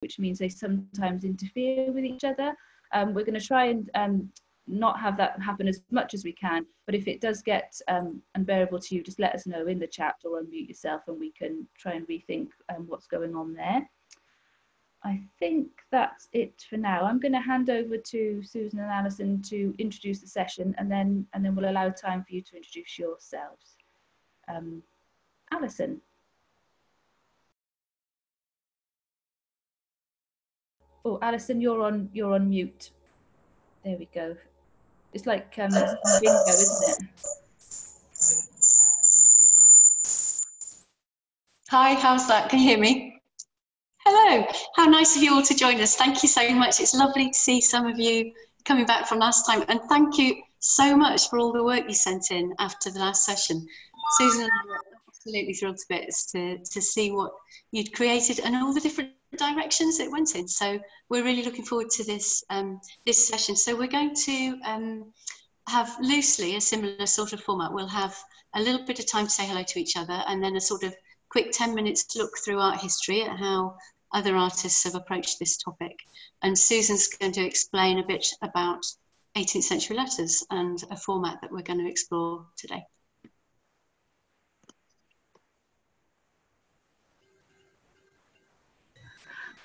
which means they sometimes interfere with each other. We're going to try and not have that happen as much as we can, but if it does get unbearable to you, just let us know in the chat or unmute yourself and we can try and rethink what's going on there. I think that's it for now. I'm going to hand over to Susan and Alison to introduce the session, and then we'll allow time for you to introduce yourselves. Alison. Oh, Alison, you're on mute. There we go. It's like bingo, isn't it? Hi, how's that? Can you hear me? Hello, how nice of you all to join us. Thank you so much. It's lovely to see some of you coming back from last time, and thank you so much for all the work you sent in after the last session. Susan and I were absolutely thrilled to bits to see what you'd created and all the different directions it went in. So we're really looking forward to this, this session. So we're going to have loosely a similar sort of format. We'll have a little bit of time to say hello to each other, and then a sort of quick 10 minutes look through art history at how other artists have approached this topic. And Susan's going to explain a bit about 18th century letters and a format that we're going to explore today.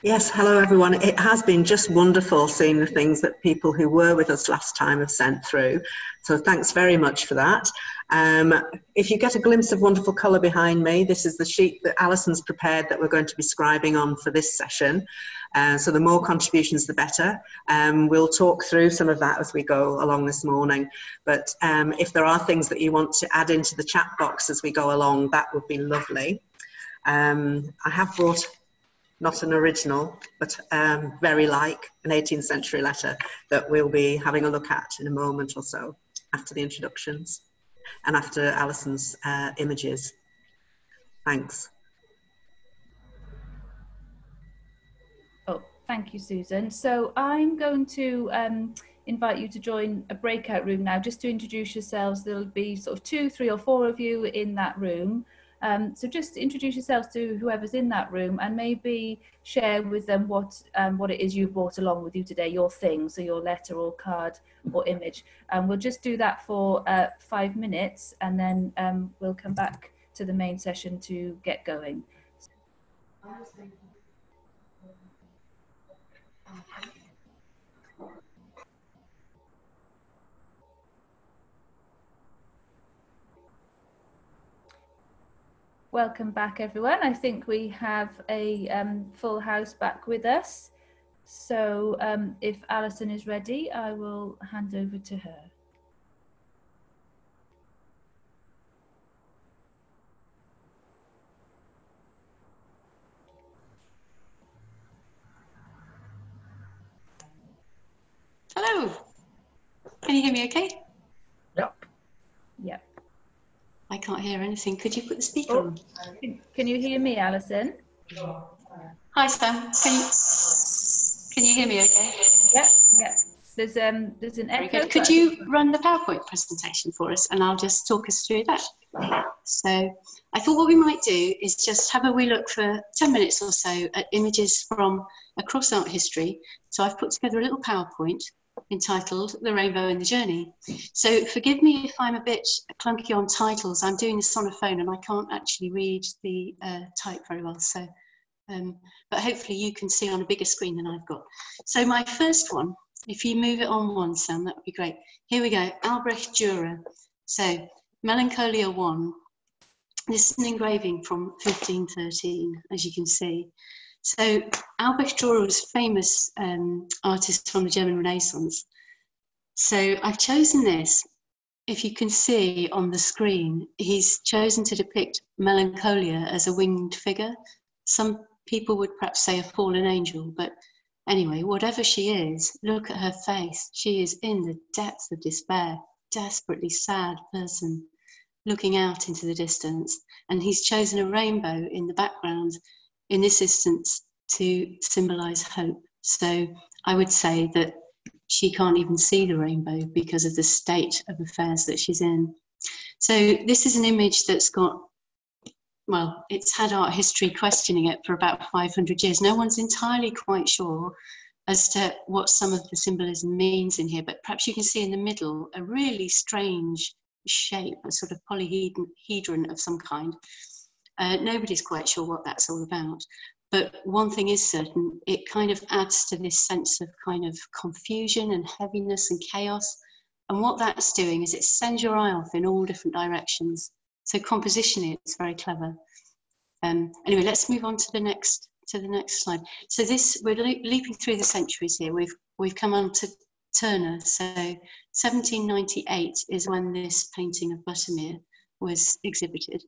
Yes, hello everyone. It has been just wonderful seeing the things that people who were with us last time have sent through. So thanks very much for that. If you get a glimpse of wonderful colour behind me, this is the sheet that Alison's prepared that we're going to be scribing on for this session. So the more contributions, the better. We'll talk through some of that as we go along this morning. But if there are things that you want to add into the chat box as we go along, that would be lovely. I have brought... not an original, but very like an 18th century letter that we'll be having a look at in a moment or so after the introductions and after Alison's images. Thanks. Oh, thank you, Susan. So I'm going to invite you to join a breakout room now, just to introduce yourselves. There'll be sort of 2, 3 or 4 of you in that room. So just introduce yourselves to whoever's in that room and maybe share with them what it is you brought along with you today, your thing, so your letter or card or image. And we'll just do that for 5 minutes, and then we'll come back to the main session to get going. Welcome back, everyone. I think we have a full house back with us. So if Alison is ready, I will hand over to her. Hello. Can you hear me okay? Yep. Yep. I can't hear anything. Could you put the speaker on? Can you hear me, Alison? Hi, Sam. Can you hear me okay? Yeah, yeah. There's an echo. Good. Could you run the PowerPoint presentation for us, and I'll just talk us through that. So I thought what we might do is just have a wee look for 10 minutes or so at images from across art history. So I've put together a little PowerPoint entitled The Rainbow and the Journey. So forgive me if I'm a bit clunky on titles. I'm doing this on a phone and I can't actually read the type very well. So, but hopefully you can see on a bigger screen than I've got. So my first one, if you move it on one, Sam, that would be great. Here we go, Albrecht Dürer. So Melancholia 1. This is an engraving from 1513, as you can see. So Albrecht Dürer was a famous artist from the German Renaissance. So I've chosen this. If you can see on the screen, he's chosen to depict Melancholia as a winged figure. Some people would perhaps say a fallen angel, but anyway, whatever she is, look at her face. She is in the depths of despair, desperately sad person looking out into the distance. And he's chosen a rainbow in the background, in this instance, to symbolise hope. So I would say that she can't even see the rainbow because of the state of affairs that she's in. So this is an image that's got well, it's had art history questioning it for about 500 years. No one's entirely quite sure as to what some of the symbolism means in here, but perhaps you can see in the middle a really strange shape, a sort of polyhedron of some kind. Nobody's quite sure what that's all about. But one thing is certain, it kind of adds to this sense of kind of confusion and heaviness and chaos. And what that's doing is it sends your eye off in all different directions. So compositionally, it's very clever. Anyway, let's move on to the next slide. So this, we're leaping through the centuries here. We've come on to Turner. So 1798 is when this painting of Buttermere was exhibited.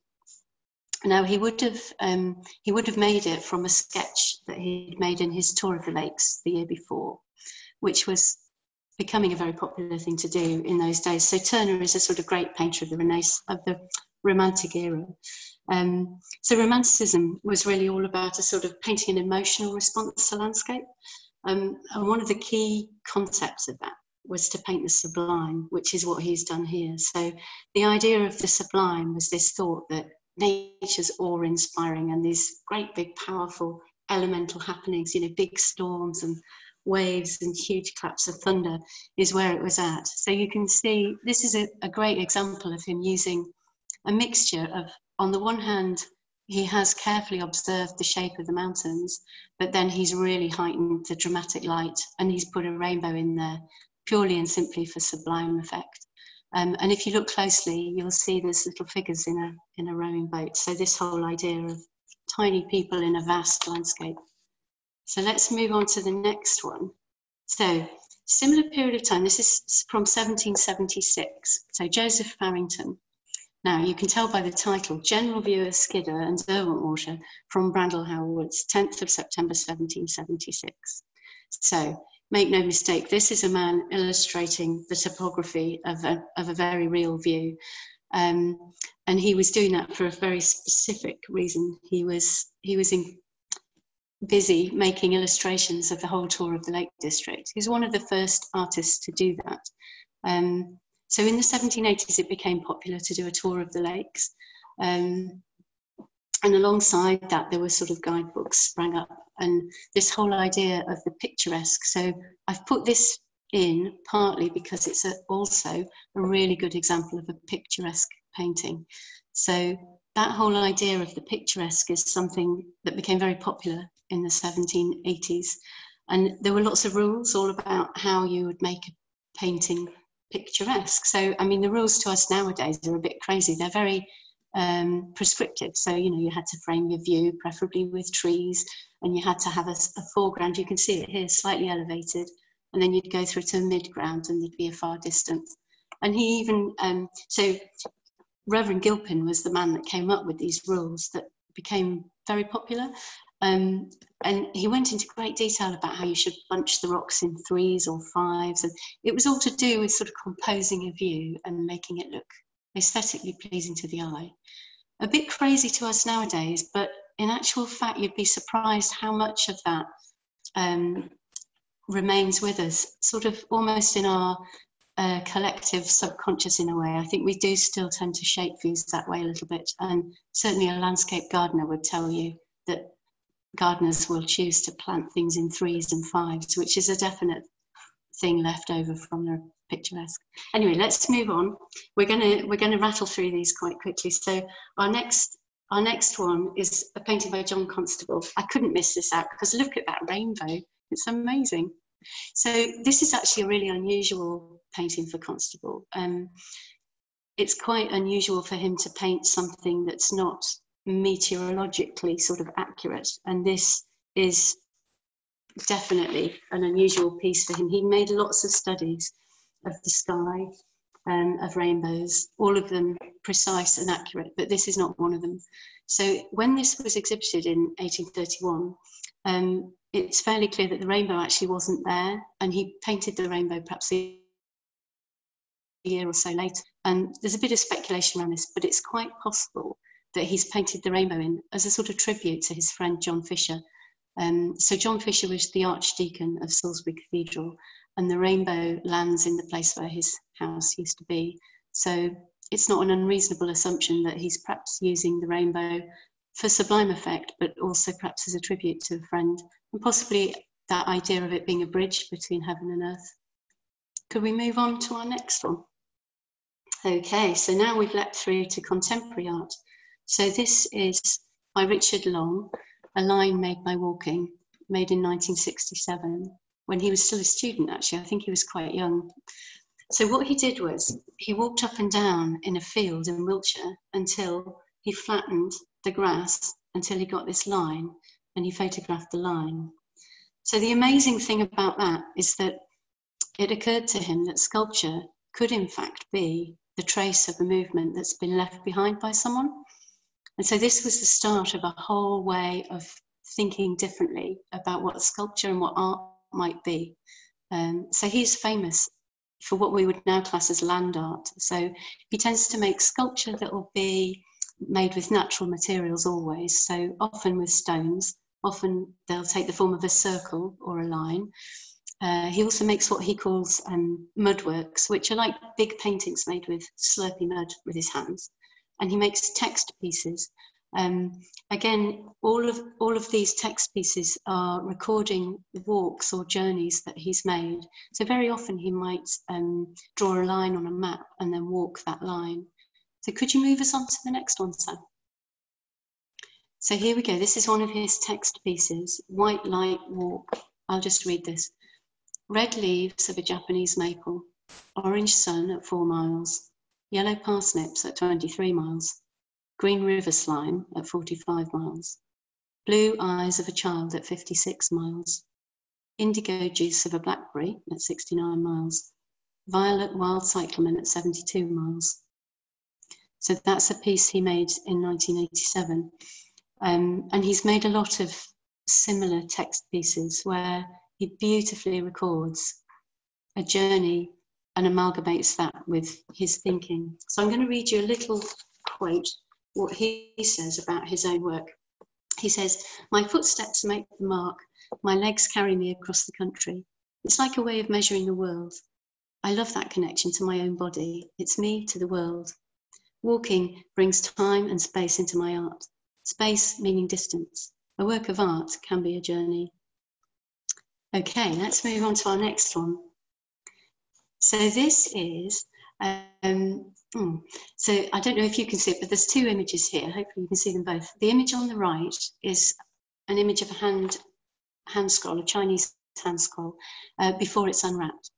Now he would have made it from a sketch that he'd made in his tour of the lakes the year before, which was becoming a very popular thing to do in those days. So Turner is a sort of great painter of the Renaissance, of the Romantic era. So Romanticism was really all about a sort of painting an emotional response to landscape. And one of the key concepts of that was to paint the sublime, which is what he's done here. So the idea of the sublime was this thought that nature's awe-inspiring and these great, big, powerful elemental happenings, you know, big storms and waves and huge claps of thunder is where it was at. So you can see this is a great example of him using a mixture of, on the one hand, he has carefully observed the shape of the mountains, but then he's really heightened the dramatic light and he's put a rainbow in there purely and simply for sublime effect. And if you look closely, you'll see there's little figures in a rowing boat. So this whole idea of tiny people in a vast landscape. So let's move on to the next one. So similar period of time, this is from 1776. So Joseph Farrington. Now you can tell by the title, General View of Skiddaw and Derwentwater from Brandlehow Woods, 10th of September 1776. So make no mistake, this is a man illustrating the topography of a very real view. And he was doing that for a very specific reason. He was busy making illustrations of the whole tour of the Lake District. He was one of the first artists to do that. So in the 1780s, it became popular to do a tour of the lakes. And alongside that, there were sort of guidebooks sprang up and this whole idea of the picturesque. So I've put this in partly because it's also a really good example of a picturesque painting. So that whole idea of the picturesque is something that became very popular in the 1780s. And there were lots of rules all about how you would make a painting picturesque. So, I mean, the rules to us nowadays are a bit crazy. They're very prescriptive. So, you know, you had to frame your view, preferably with trees, and you had to have a foreground. You can see it here, slightly elevated, and then you'd go through to a mid-ground and there'd be a far distance. And he even, so Reverend Gilpin was the man that came up with these rules that became very popular. And he went into great detail about how you should bunch the rocks in threes or fives. And it was all to do with sort of composing a view and making it look aesthetically pleasing to the eye. A bit crazy to us nowadays, but in actual fact, you'd be surprised how much of that remains with us, sort of almost in our collective subconscious in a way. I think we do still tend to shape views that way a little bit. And certainly a landscape gardener would tell you that gardeners will choose to plant things in threes and fives, which is a definite thing left over from the picturesque. Anyway, let's move on. We're gonna rattle through these quite quickly. So our next one is a painting by John Constable. I couldn't miss this out because look at that rainbow. It's amazing. So this is actually a really unusual painting for Constable. It's quite unusual for him to paint something that's not meteorologically sort of accurate, and this is definitely an unusual piece for him. He made lots of studies of the sky and of rainbows, all of them precise and accurate, but this is not one of them. So when this was exhibited in 1831, it's fairly clear that the rainbow actually wasn't there, and he painted the rainbow perhaps the year or so later, and there's a bit of speculation around this, but it's quite possible that he's painted the rainbow in as a sort of tribute to his friend John Fisher. So John Fisher was the Archdeacon of Salisbury Cathedral, and the rainbow lands in the place where his house used to be. So it's not an unreasonable assumption that he's perhaps using the rainbow for sublime effect, but also perhaps as a tribute to a friend, and possibly that idea of it being a bridge between heaven and earth. Could we move on to our next one? Okay, so now we've leapt through to contemporary art. So this is by Richard Long, A Line Made by Walking, made in 1967, when he was still a student, actually. I think he was quite young. So what he did was he walked up and down in a field in Wiltshire until he flattened the grass until he got this line, and he photographed the line. So the amazing thing about that is that it occurred to him that sculpture could in fact be the trace of a movement that's been left behind by someone. And so this was the start of a whole way of thinking differently about what sculpture and what art might be. So he's famous for what we would now class as land art. So he tends to make sculpture that will be made with natural materials always, so often with stones, often they'll take the form of a circle or a line. He also makes what he calls mudworks, which are like big paintings made with slurpy mud with his hands. And he makes text pieces. Again, all of these text pieces are recording walks or journeys that he's made. So very often he might draw a line on a map and then walk that line. So could you move us on to the next one, Sam? So here we go. This is one of his text pieces, White Light Walk. I'll just read this. Red leaves of a Japanese maple, orange sun at 4 miles, yellow parsnips at 23 miles, green river slime at 45 miles, blue eyes of a child at 56 miles, indigo juice of a blackberry at 69 miles, violet wild cyclamen at 72 miles. So that's a piece he made in 1987. And he's made a lot of similar text pieces where he beautifully records a journey and amalgamates that with his thinking. So I'm going to read you a little quote, what he says about his own work. He says, "My footsteps make the mark. My legs carry me across the country. It's like a way of measuring the world. I love that connection to my own body. It's me to the world. Walking brings time and space into my art. Space meaning distance. A work of art can be a journey." Okay, let's move on to our next one. So this is, so I don't know if you can see it, but there's two images here. Hopefully you can see them both. The image on the right is an image of a hand scroll, a Chinese hand scroll, before it's unwrapped.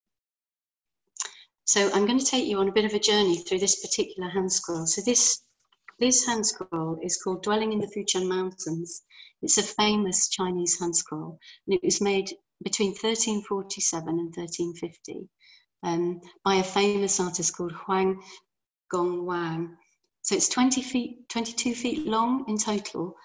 So I'm going to take you on a bit of a journey through this particular hand scroll. So this hand scroll is called Dwelling in the Fujian Mountains. It's a famous Chinese hand scroll, and it was made between 1347 and 1350 by a famous artist called Huang Gongwang. So it's 22 feet long in total.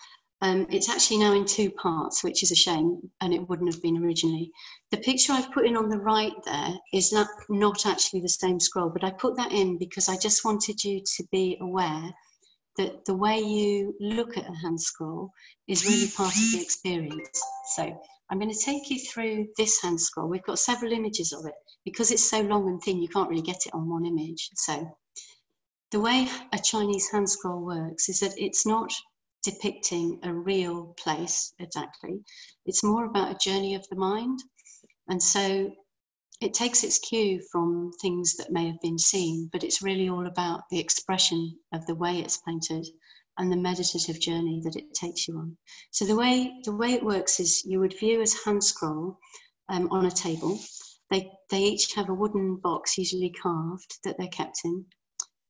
It's actually now in 2 parts, which is a shame, and it wouldn't have been originally. The picture I've put in on the right there is not actually the same scroll, but I put that in because I just wanted you to be aware that the way you look at a hand scroll is really part of the experience. So I'm going to take you through this hand scroll. We've got several images of it. Because it's so long and thin, you can't really get it on one image. So the way a Chinese hand scroll works is that it's not depicting a real place exactly. It's more about a journey of the mind. And so it takes its cue from things that may have been seen, but it's really all about the expression of the way it's painted and the meditative journey that it takes you on. So the way it works is you would view as hand scroll on a table. They each have a wooden box, usually carved, that they're kept in.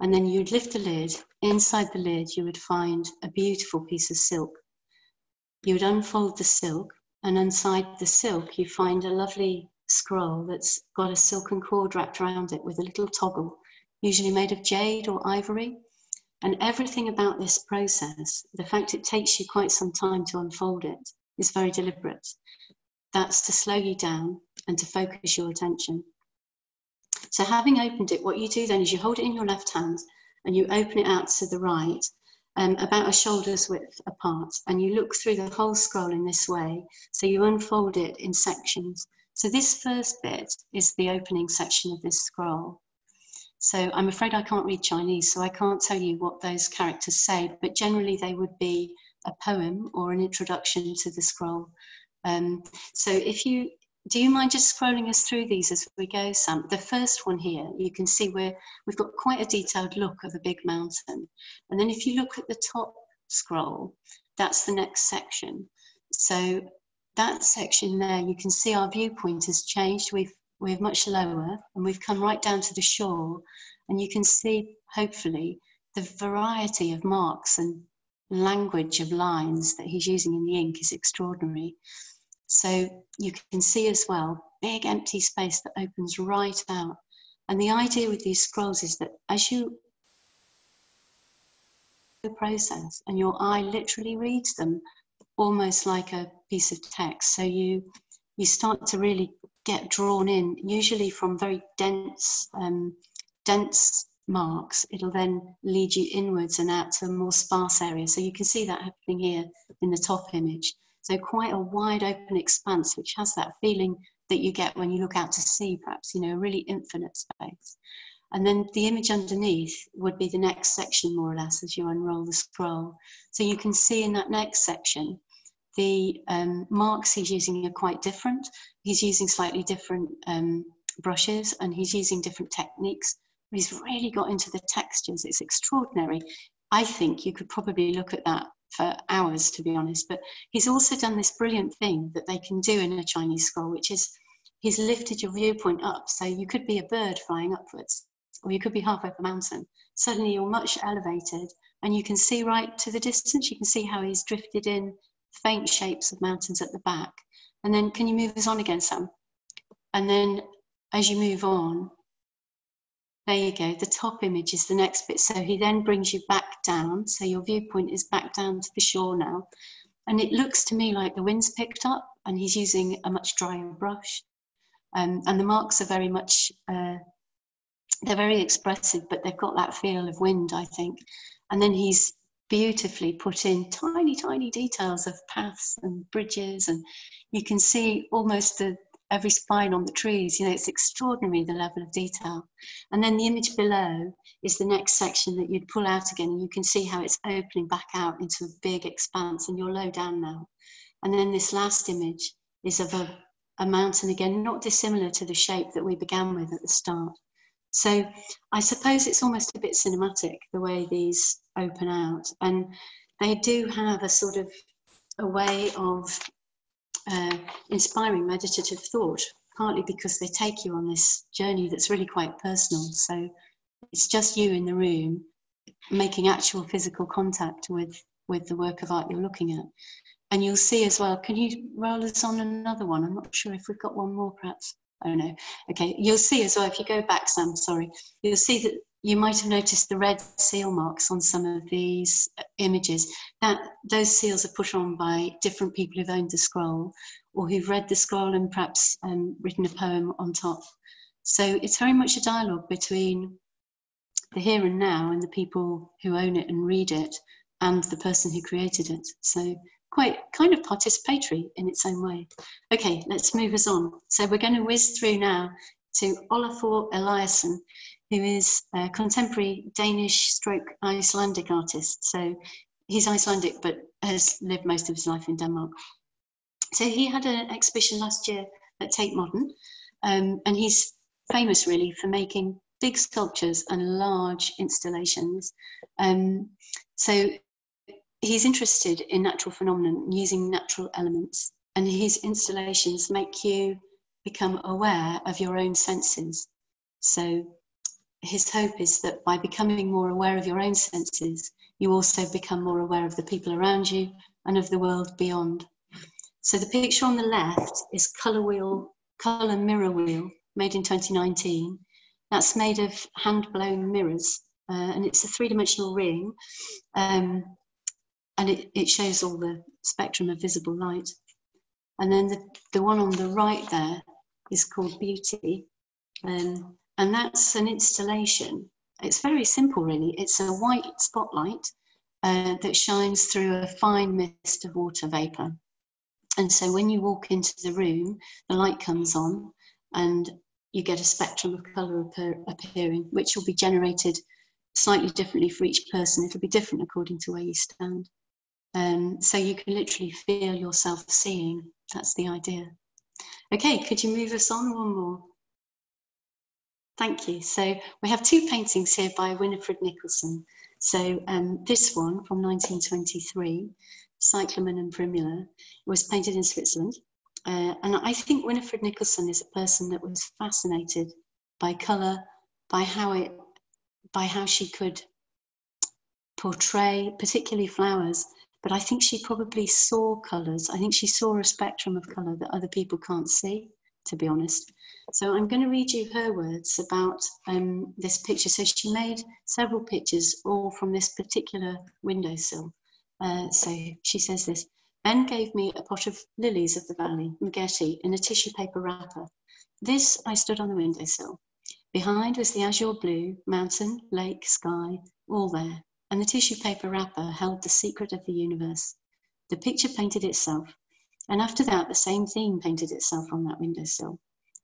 And then you'd lift the lid. Inside the lid, you would find a beautiful piece of silk. You would unfold the silk, and inside the silk, you find a lovely scroll that's got a silken cord wrapped around it with a little toggle, usually made of jade or ivory. And everything about this process, the fact it takes you quite some time to unfold it, is very deliberate. That's to slow you down and to focus your attention. So having opened it, what you do then is you hold it in your left hand and you open it out to the right, about a shoulder's width apart, and you look through the whole scroll in this way. So you unfold it in sections. So this first bit is the opening section of this scroll. So I'm afraid I can't read Chinese, so I can't tell you what those characters say, but generally they would be a poem or an introduction to the scroll. So if you, do you mind just scrolling us through these as we go, Sam? The first one here, you can see we've got quite a detailed look of a big mountain. And then if you look at the top scroll, that's the next section. So that section there, you can see our viewpoint has changed. We're much lower and we've come right down to the shore, and you can see, hopefully, the variety of marks and language of lines that he's using in the ink is extraordinary. So you can see as well, big empty space that opens right out. And the idea with these scrolls is that as you the process and your eye literally reads them almost like a piece of text. So you start to really get drawn in, usually from very dense marks. It'll then lead you inwards and out to a more sparse area. So you can see that happening here in the top image. So quite a wide open expanse, which has that feeling that you get when you look out to sea, perhaps, you know, a really infinite space. And then the image underneath would be the next section, more or less, as you unroll the scroll. So you can see in that next section, the marks he's using are quite different. He's using slightly different brushes, and he's using different techniques. He's really got into the textures. It's extraordinary. I think you could probably look at that for hours, to be honest. But he's also done this brilliant thing that they can do in a Chinese scroll, which is he's lifted your viewpoint up. So you could be a bird flying upwards, or you could be halfway up a mountain. Suddenly you're much elevated, and you can see right to the distance. You can see how he's drifted in faint shapes of mountains at the back. And then, can you move us on again, Sam? And then as you move on, there you go, the top image is the next bit. So he then brings you back down. So your viewpoint is back down to the shore now. And it looks to me like the wind's picked up and he's using a much drier brush. And the marks are very much, they're very expressive, but they've got that feel of wind, I think. And then he's beautifully put in tiny, tiny details of paths and bridges, and you can see almost every spine on the trees. You know, it's extraordinary, the level of detail. And then the image below is the next section that you'd pull out again, and you can see how it's opening back out into a big expanse, and you're low down now. And then this last image is of a mountain again, not dissimilar to the shape that we began with at the start. So I suppose it's almost a bit cinematic, the way these open out. And they do have a sort of a way of inspiring meditative thought, partly because they take you on this journey that's really quite personal. So it's just you in the room making actual physical contact with the work of art you're looking at. And you'll see as well, can you roll us on another one? I'm not sure if we've got one more, perhaps. Oh no, okay, you'll see as well, if you go back, Sam, sorry, you'll see that you might have noticed the red seal marks on some of these images. Those seals are put on by different people who've owned the scroll, or who've read the scroll and perhaps written a poem on top. So it's very much a dialogue between the here and now and the people who own it and read it, and the person who created it. So quite kind of participatory in its own way. Okay, let's move us on. So we're going to whiz through now to Olafur Eliasson, who is a contemporary Danish/Icelandic artist. So he's Icelandic, but has lived most of his life in Denmark. So he had an exhibition last year at Tate Modern, and he's famous really for making big sculptures and large installations. So he's interested in natural phenomenon, using natural elements, and his installations make you become aware of your own senses. So his hope is that by becoming more aware of your own senses, you also become more aware of the people around you and of the world beyond. So the picture on the left is Colour Mirror Wheel, made in 2019. That's made of hand-blown mirrors, and it's a three-dimensional ring. And it shows all the spectrum of visible light. And then the one on the right there is called Beauty. And that's an installation. It's very simple, really. It's a white spotlight that shines through a fine mist of water vapor. And so when you walk into the room, the light comes on, and you get a spectrum of colour appearing, which will be generated slightly differently for each person. It'll be different according to where you stand. So you can literally feel yourself seeing. That's the idea. Okay, could you move us on one more? Thank you. So we have two paintings here by Winifred Nicholson. So this one from 1923, Cyclamen and Primula, was painted in Switzerland. And I think Winifred Nicholson is a person that was fascinated by colour, by how she could portray, particularly flowers. But I think she probably saw colours. I think she saw a spectrum of colour that other people can't see, to be honest. So I'm going to read you her words about this picture. So she made several pictures, all from this particular windowsill. So she says this: "Ben gave me a pot of lilies of the valley, Mugetti, in a tissue paper wrapper. This I stood on the windowsill. Behind was the azure blue, mountain, lake, sky, all there. And the tissue paper wrapper held the secret of the universe. The picture painted itself. And after that, the same theme painted itself on that windowsill.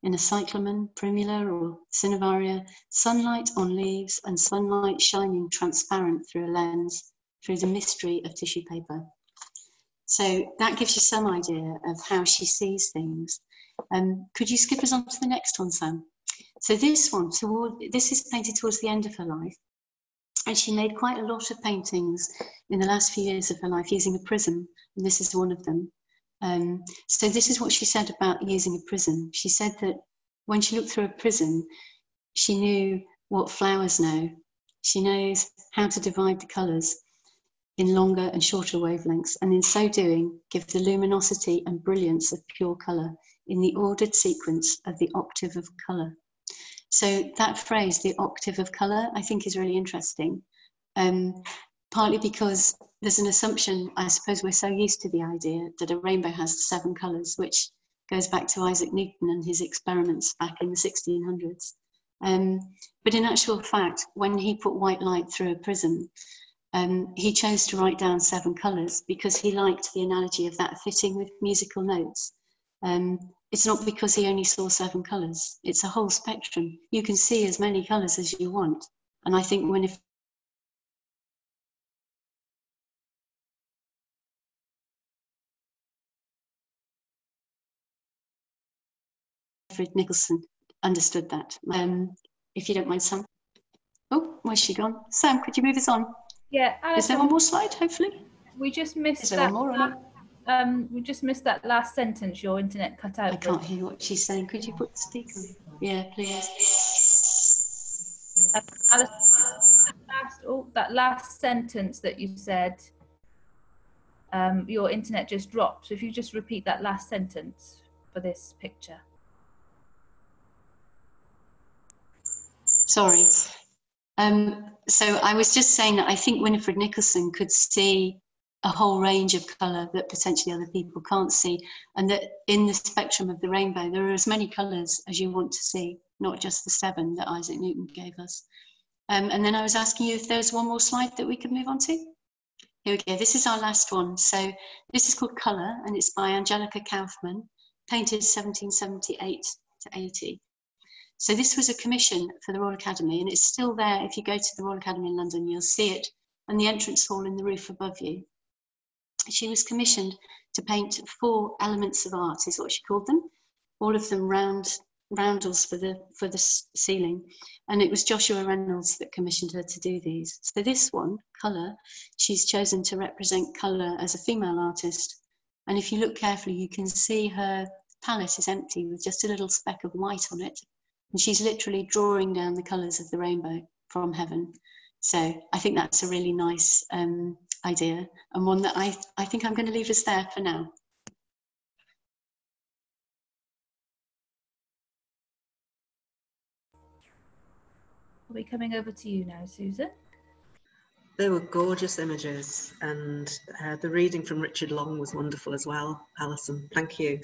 In a cyclamen, primula or cinnivaria, sunlight on leaves and sunlight shining transparent through a lens, through the mystery of tissue paper." So that gives you some idea of how she sees things. Could you skip us on to the next one, Sam? So this one, this is painted towards the end of her life. And she made quite a lot of paintings in the last few years of her life using a prism. And this is one of them. So this is what she said about using a prism. She said that when she looked through a prism, she knew what flowers know. She knows how to divide the colours in longer and shorter wavelengths, and in so doing, give the luminosity and brilliance of pure colour in the ordered sequence of the octave of colour. So that phrase, the octave of colour, I think is really interesting. Partly because there's an assumption, I suppose we're so used to the idea that a rainbow has 7 colours, which goes back to Isaac Newton and his experiments back in the 1600s. But in actual fact, when he put white light through a prism, he chose to write down 7 colours because he liked the analogy of that fitting with musical notes. It's not because he only saw 7 colours, it's a whole spectrum. You can see as many colours as you want. And I think when if Nicholson understood that. If you don't mind, Sam. Oh, where's she gone? Sam, could you move us on? Yeah, Alison, is there one more slide? Hopefully, we just missed that. We just missed that last sentence. Your internet cut out. I can't hear what she's saying. Could you put the speaker on? Yeah, please. Alison, that last sentence that you said. Your internet just dropped. So if you just repeat that last sentence for this picture. Sorry. So I was just saying that I think Winifred Nicholson could see a whole range of colour that potentially other people can't see, and that in the spectrum of the rainbow there are as many colours as you want to see, not just the 7 that Isaac Newton gave us. And then I was asking you if there was one more slide that we could move on to. Here we go. This is our last one. So this is called Colour, and it's by Angelica Kaufmann, painted 1778 to 80. So this was a commission for the Royal Academy, and it's still there. If you go to the Royal Academy in London, you'll see it, and the entrance hall in the roof above you. She was commissioned to paint 4 elements of art, is what she called them, all of them roundels for the ceiling. And it was Joshua Reynolds that commissioned her to do these. So this one, Colour, she's chosen to represent colour as a female artist. And if you look carefully, you can see her palette is empty with just a little speck of white on it. And she's literally drawing down the colours of the rainbow from heaven. So I think that's a really nice idea, and one that I think I'm going to leave us there for now. I'll be coming over to you now, Susan. They were gorgeous images, and the reading from Richard Long was wonderful as well, Alison. Thank you.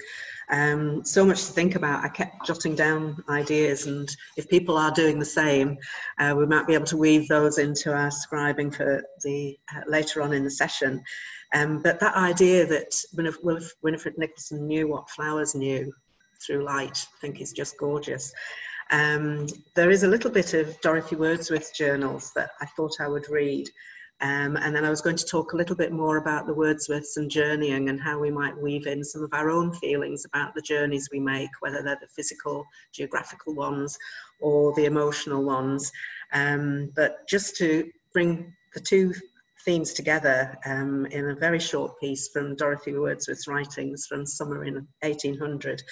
So much to think about. I kept jotting down ideas, and if people are doing the same, we might be able to weave those into our scribing for the later on in the session. But that idea that Winifred Nicholson knew what flowers knew through light, I think is just gorgeous. There is a little bit of Dorothy Wordsworth's journals that I thought I would read. And then I was going to talk a little bit more about the Wordsworths and journeying and how we might weave in some of our own feelings about the journeys we make, whether they're the physical, geographical ones or the emotional ones. But just to bring the two themes together in a very short piece from Dorothy Wordsworth's writings from summer in 1800,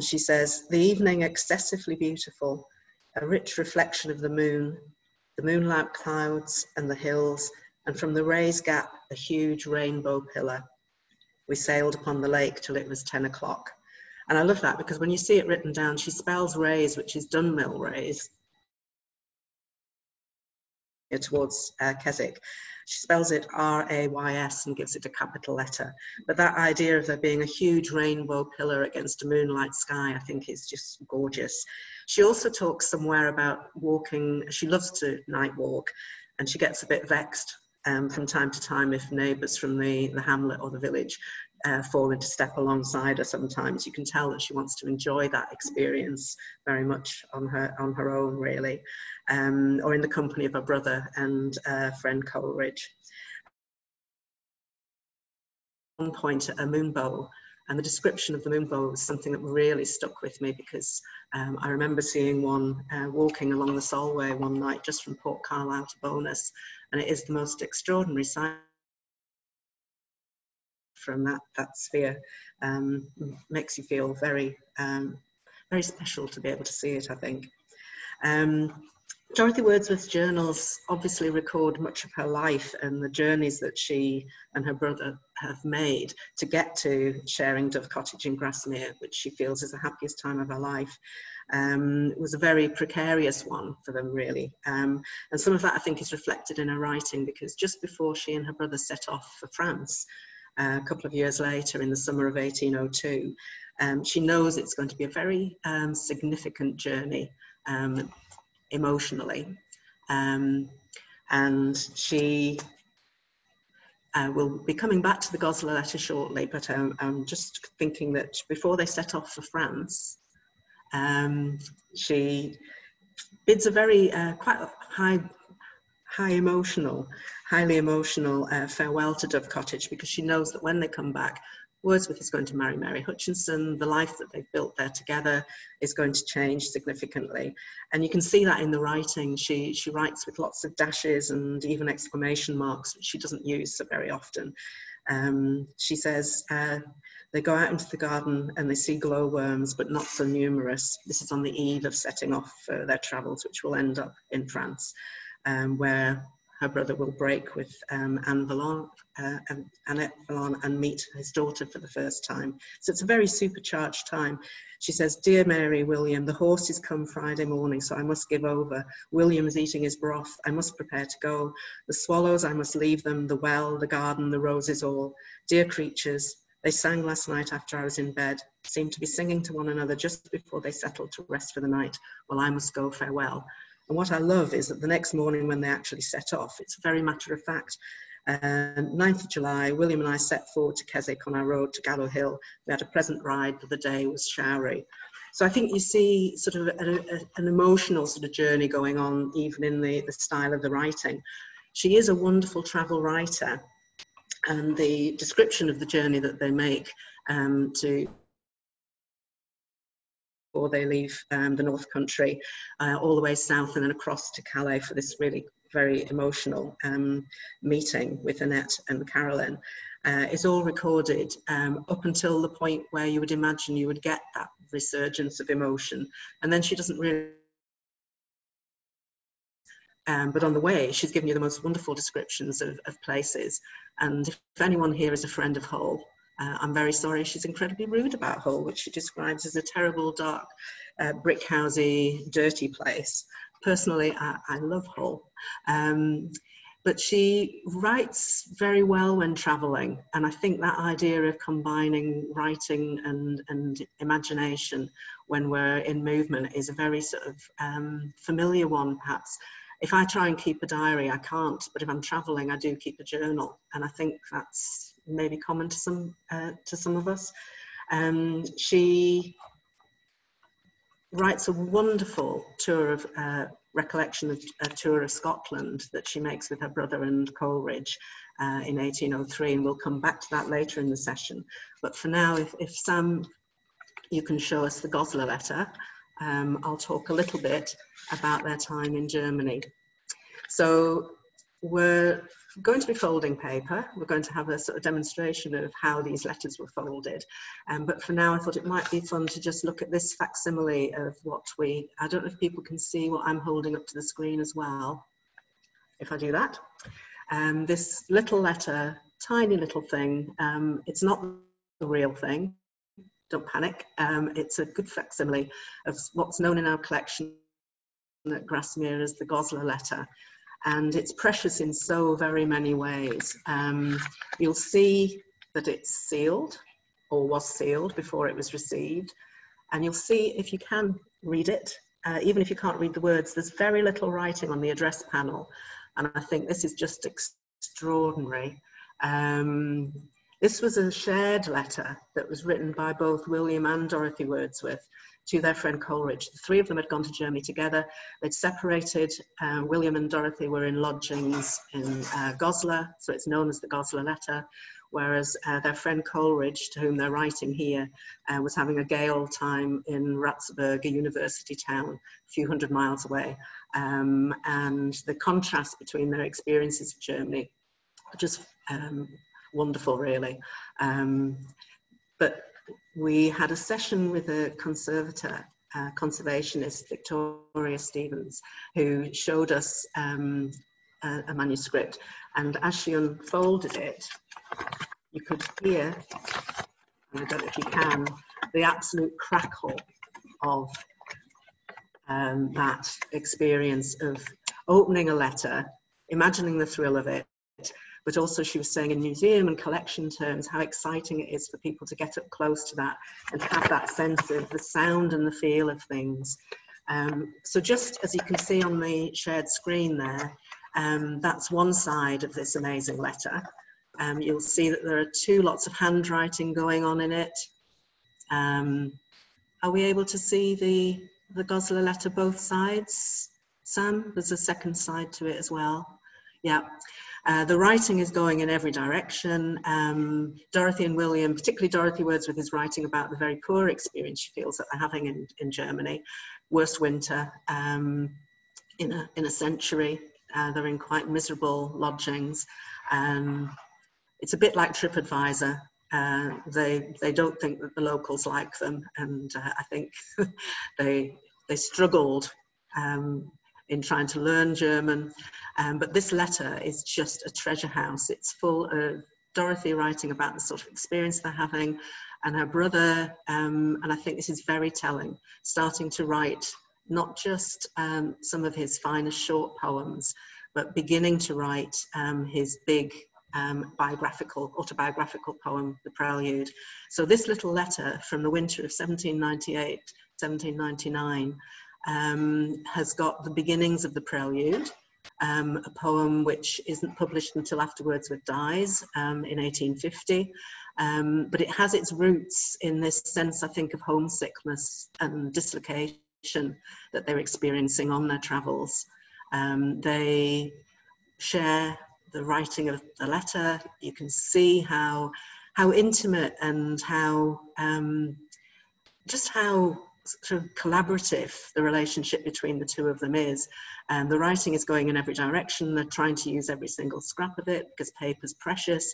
she says, "The evening excessively beautiful, a rich reflection of the moon, the moonlight clouds and the hills, and from the raised gap a huge rainbow pillar. We sailed upon the lake till it was 10 o'clock. And I love that because when you see it written down, she spells raise, which is Dunmill raise, towards Keswick. She spells it R-A-Y-S and gives it a capital letter. But that idea of there being a huge rainbow pillar against a moonlight sky, I think is just gorgeous. She also talks somewhere about walking. She loves to night walk, and she gets a bit vexed from time to time if neighbours from the hamlet or the village fall into step alongside her sometimes. You can tell that she wants to enjoy that experience very much on her own, really, or in the company of her brother and friend Coleridge. At one point, at a moon bowl, and the description of the moon bowl was something that really stuck with me because I remember seeing one walking along the Solway one night just from Port Carlisle to Bowness, and it is the most extraordinary sight from that sphere. Makes you feel very, very special to be able to see it, I think. Dorothy Wordsworth's journals obviously record much of her life and the journeys that she and her brother have made to get to sharing Dove Cottage in Grasmere, which she feels is the happiest time of her life. It was a very precarious one for them, really. And some of that, I think, is reflected in her writing, because just before she and her brother set off for France, a couple of years later, in the summer of 1802, she knows it's going to be a very significant journey emotionally, and she will be coming back to the Goslar letter shortly. But I'm just thinking that before they set off for France, she bids a very quite highly emotional farewell to Dove Cottage, because she knows that when they come back, Wordsworth is going to marry Mary Hutchinson. The life that they've built there together is going to change significantly. And you can see that in the writing. She writes with lots of dashes and even exclamation marks, which she doesn't use so very often. She says, they go out into the garden and they see glowworms, but not so numerous. This is on the eve of setting off for their travels, which will end up in France, where her brother will break with Annette Vallon and meet his daughter for the first time. So it's a very supercharged time. She says, "Dear Mary, William, the horses come Friday morning, so I must give over. William is eating his broth. I must prepare to go. The swallows, I must leave them, the well, the garden, the roses all. Dear creatures, they sang last night after I was in bed, seemed to be singing to one another just before they settled to rest for the night. Well, I must go, farewell." And what I love is that the next morning when they actually set off, it's very matter of fact. 9th of July, William and I set forward to Keswick on our road to Gallow Hill. We had a pleasant ride, but the day was showery. So I think you see sort of an emotional sort of journey going on, even in the style of the writing. She is a wonderful travel writer, and the description of the journey that they make before they leave the North Country, all the way south and then across to Calais for this really very emotional meeting with Annette and Caroline, is all recorded up until the point where you would imagine you would get that resurgence of emotion. And then she doesn't really... but on the way, she's given you the most wonderful descriptions of places. And if anyone here is a friend of Hull, I'm very sorry, she's incredibly rude about Hull, which she describes as a terrible, dark, brick-housey, dirty place. Personally, I love Hull. But she writes very well when travelling, and I think that idea of combining writing and imagination when we're in movement is a very sort of familiar one, perhaps. If I try and keep a diary, I can't, but if I'm travelling, I do keep a journal, and I think that's maybe common to some of us. She writes a wonderful tour of recollection of a tour of Scotland that she makes with her brother and Coleridge in 1803, and we'll come back to that later in the session. But for now, if Sam, you can show us the Goslar letter, I'll talk a little bit about their time in Germany. So we're going to be folding paper. We're going to have a sort of demonstration of how these letters were folded. But for now, I thought it might be fun to just look at this facsimile of what we, I don't know if people can see what I'm holding up to the screen as well, if I do that. This little letter, tiny little thing, it's not the real thing, don't panic. It's a good facsimile of what's known in our collection at Grasmere as the Goslar letter. And it's precious in so very many ways. You'll see that it's sealed, or was sealed before it was received. And you'll see, if you can read it, even if you can't read the words, there's very little writing on the address panel. And I think this is just extraordinary. This was a shared letter that was written by both William and Dorothy Wordsworth to their friend Coleridge. The three of them had gone to Germany together. They'd separated. William and Dorothy were in lodgings in Goslar, so it's known as the Goslar letter, whereas their friend Coleridge, to whom they're writing here, was having a gay old time in Ratzburg, a university town a few hundred miles away. And the contrast between their experiences of Germany, just wonderful, really. But we had a session with a conservationist, Victoria Stevens, who showed us a manuscript. And as she unfolded it, you could hear, and I don't know if you can, the absolute crackle of that experience of opening a letter, imagining the thrill of it, but also she was saying in museum and collection terms how exciting it is for people to get up close to that and have that sense of the sound and the feel of things. So just as you can see on the shared screen there, that's one side of this amazing letter. You'll see that there are two lots of handwriting going on in it. Are we able to see the Goslar letter both sides, Sam? There's a second side to it as well. Yeah. The writing is going in every direction. Dorothy and William, particularly Dorothy Wordsworth, is writing about the very poor experience she feels that they're having in Germany. Worst winter in a century. They're in quite miserable lodgings. It's a bit like TripAdvisor. They don't think that the locals like them, and I think they struggled in trying to learn German, but this letter is just a treasure house. It's full of Dorothy writing about the sort of experience they're having, and her brother, and I think this is very telling, starting to write not just some of his finest short poems, but beginning to write his big autobiographical poem, The Prelude. So this little letter from the winter of 1798, 1799, has got the beginnings of The Prelude, a poem which isn't published until after Wordsworth dies in 1850, but it has its roots in this sense, I think, of homesickness and dislocation that they're experiencing on their travels. They share the writing of the letter. You can see how intimate and how just how sort of collaborative the relationship between the two of them is. The writing is going in every direction. They're trying to use every single scrap of it because paper's precious,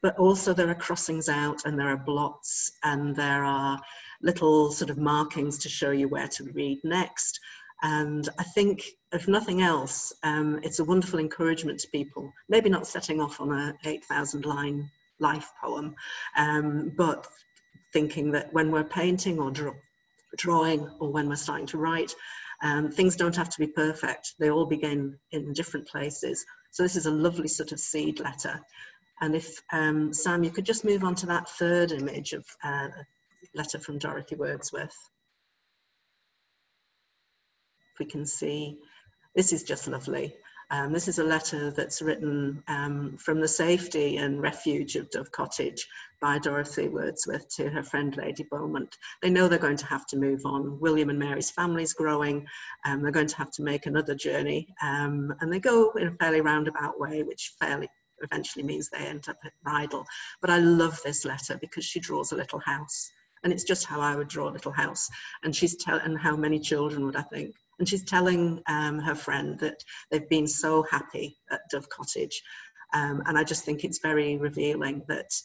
but also there are crossings out and there are blots and there are little sort of markings to show you where to read next. And I think, if nothing else, it's a wonderful encouragement to people, maybe not setting off on a 8,000 line life poem, but thinking that when we're painting or drawing or when we're starting to write, things don't have to be perfect. They all begin in different places. So this is a lovely sort of seed letter. And if Sam, you could just move on to that third image of letter from Dorothy Wordsworth. If we can see, this is just lovely. This is a letter that's written from the safety and refuge of Dove Cottage by Dorothy Wordsworth to her friend Lady Beaumont. They know they're going to have to move on. William and Mary's family's growing. They're going to have to make another journey. And they go in a fairly roundabout way, which fairly eventually means they end up at Rydal. But I love this letter because she draws a little house. And it's just how I would draw a little house. And she's telling how many children would I think. And she's telling her friend that they've been so happy at Dove Cottage. And I just think it's very revealing that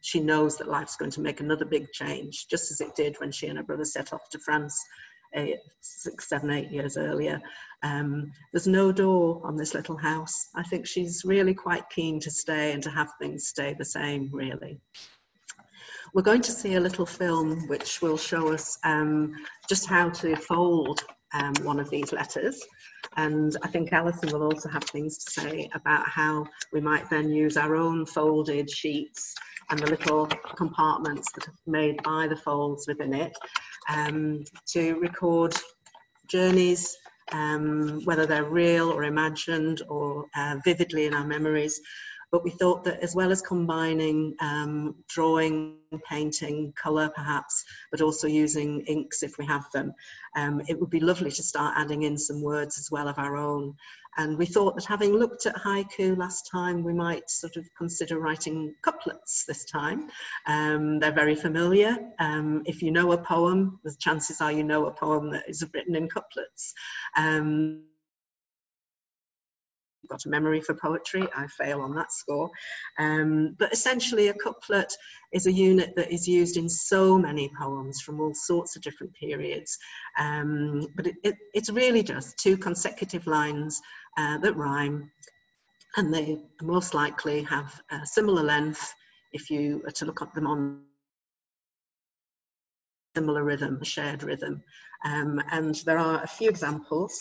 she knows that life's going to make another big change, just as it did when she and her brother set off to France 6, 7, 8 years earlier. There's no door on this little house. I think she's really quite keen to stay and to have things stay the same, really. We're going to see a little film which will show us just how to fold one of these letters, and I think Alison will also have things to say about how we might then use our own folded sheets and the little compartments that are made by the folds within it to record journeys, whether they're real or imagined or vividly in our memories. But we thought that as well as combining drawing, painting, colour perhaps, but also using inks if we have them, it would be lovely to start adding in some words as well of our own. And we thought that having looked at haiku last time, we might sort of consider writing couplets this time. They're very familiar. If you know a poem, the chances are you know a poem that is written in couplets. Got a memory for poetry, I fail on that score, but essentially a couplet is a unit that is used in so many poems from all sorts of different periods, but it's really just two consecutive lines that rhyme, and they most likely have a similar length if you are to look at them on similar rhythm, a shared rhythm, and there are a few examples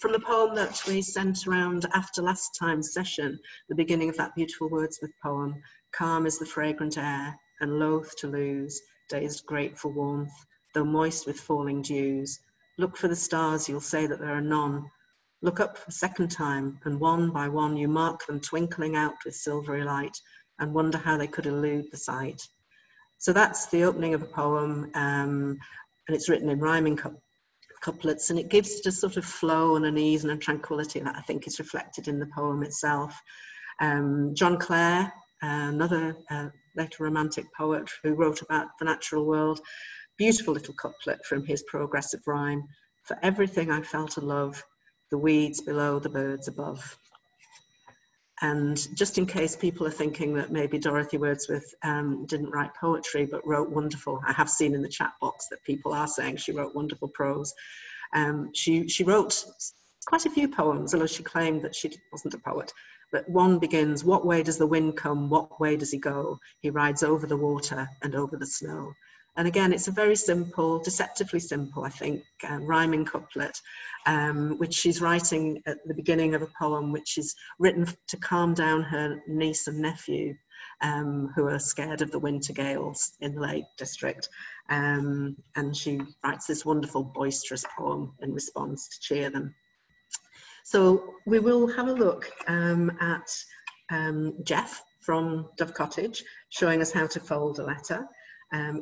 from the poem that we sent around after last time's session, the beginning of that beautiful Wordsworth poem, calm is the fragrant air and loath to lose, days great for warmth, though moist with falling dews. Look for the stars, you'll say that there are none. Look up a second time, and one by one you mark them twinkling out with silvery light and wonder how they could elude the sight. So that's the opening of a poem, and it's written in rhyming couplets, and it gives it a sort of flow and an ease and a tranquility that I think is reflected in the poem itself. John Clare, another later romantic poet who wrote about the natural world, beautiful little couplet from his Progress of Rhyme, for everything I felt a love, the weeds below, the birds above. And just in case people are thinking that maybe Dorothy Wordsworth didn't write poetry but wrote wonderful, I have seen in the chat box that people are saying she wrote wonderful prose. She wrote quite a few poems, although she claimed that she wasn't a poet. But one begins, what way does the wind come? What way does he go? He rides over the water and over the snow. And again, it's a very simple, deceptively simple, I think, rhyming couplet, which she's writing at the beginning of a poem, which is written to calm down her niece and nephew, who are scared of the winter gales in the Lake District. And she writes this wonderful, boisterous poem in response to cheer them. So we will have a look at Jeff from Dove Cottage, showing us how to fold a letter.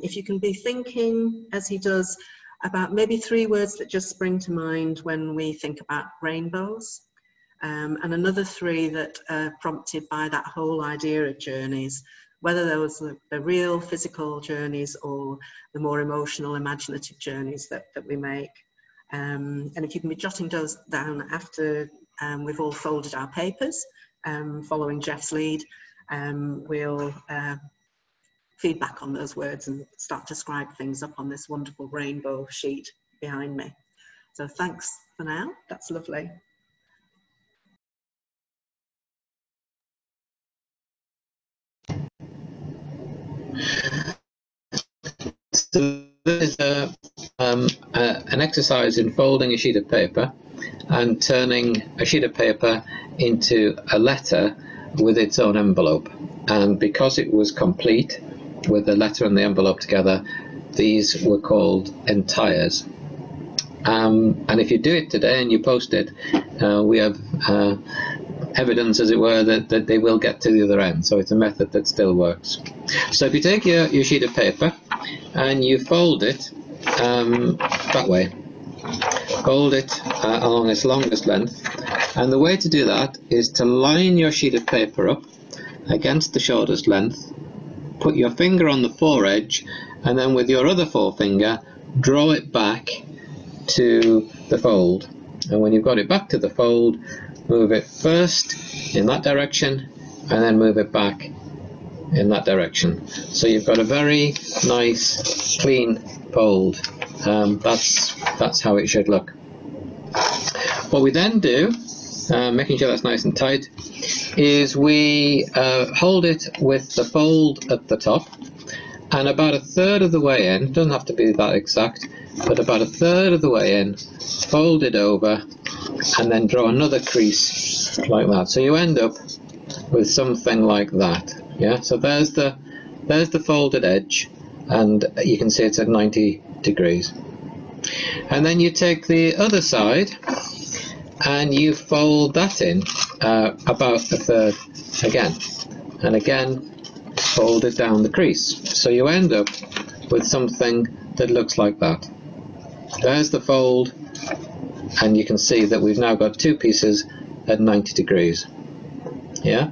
If you can be thinking, as he does, about maybe 3 words that just spring to mind when we think about rainbows, and another 3 that are prompted by that whole idea of journeys, whether those the real physical journeys or the more emotional imaginative journeys that we make. And if you can be jotting those down after we've all folded our papers, following Jeff's lead, we'll feedback on those words and start to scribe things up on this wonderful rainbow sheet behind me. So thanks for now, that's lovely. So this is an exercise in folding a sheet of paper and turning a sheet of paper into a letter with its own envelope. And because it was complete, with the letter and the envelope together, these were called entires. And if you do it today and you post it, we have evidence, as it were, that they will get to the other end. So it's a method that still works. So if you take your sheet of paper and you fold it that way, fold it along its longest length, and the way to do that is to line your sheet of paper up against the shortest length, put your finger on the foredge, and then with your other forefinger draw it back to the fold. And when you've got it back to the fold, move it first in that direction and then move it back in that direction. So you've got a very nice clean fold. That's how it should look. What we then do, making sure that's nice and tight, is we hold it with the fold at the top, and about a third of the way in, it doesn't have to be that exact, but about a third of the way in, fold it over and then draw another crease like that. So you end up with something like that. Yeah, so there's the folded edge, and you can see it's at 90 degrees. And then you take the other side and you fold that in about a third again, and again fold it down the crease. So you end up with something that looks like that. There's the fold, and you can see that we've now got two pieces at 90 degrees. Yeah,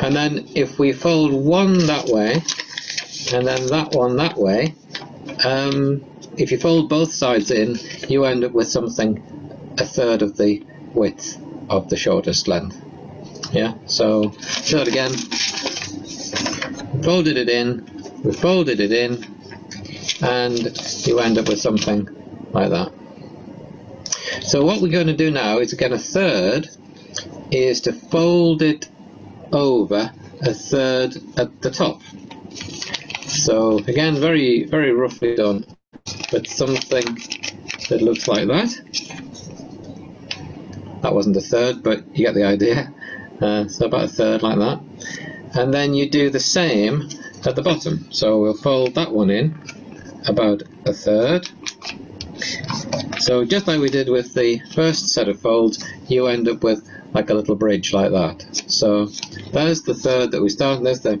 and then if we fold one that way and then that one that way, if you fold both sides in, you end up with something a third of the width of the shortest length. Yeah, so do that again. Folded it in, we folded it in, and you end up with something like that. So what we're going to do now is, again, a third is to fold it over a third at the top. So again, very, very roughly done, but something that looks like that. That wasn't a third, but you get the idea. So about a third like that. And then you do the same at the bottom. So we'll fold that one in about a third. So just like we did with the first set of folds, you end up with like a little bridge like that. So there's the third that we started, there's the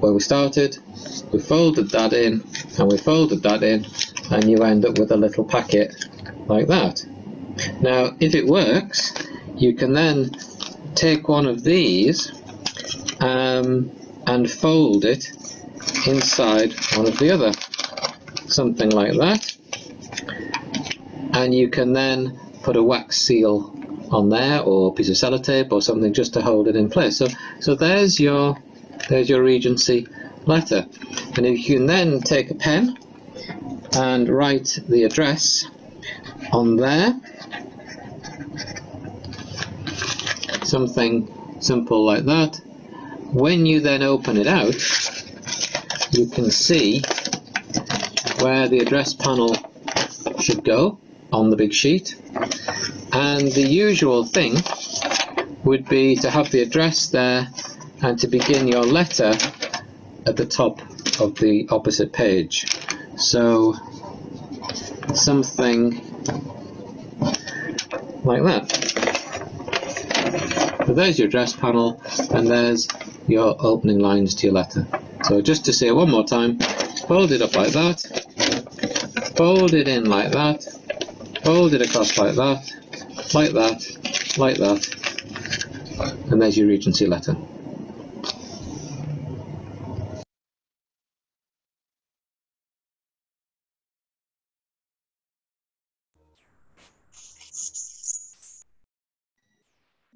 where we started, we folded that in, and we folded that in, and you end up with a little packet like that. Now, if it works, you can then take one of these and fold it inside one of the other, something like that, and you can then put a wax seal on there, or a piece of sellotape or something, just to hold it in place. So there's your Regency letter, and if you can then take a pen and write the address on there, something simple like that. When you then open it out, you can see where the address panel should go on the big sheet, and the usual thing would be to have the address there and to begin your letter at the top of the opposite page. So something like that. So there's your address panel, and there's your opening lines to your letter. So just to say it one more time, fold it up like that, fold it in like that, fold it across like that, like that, like that, and there's your Regency letter.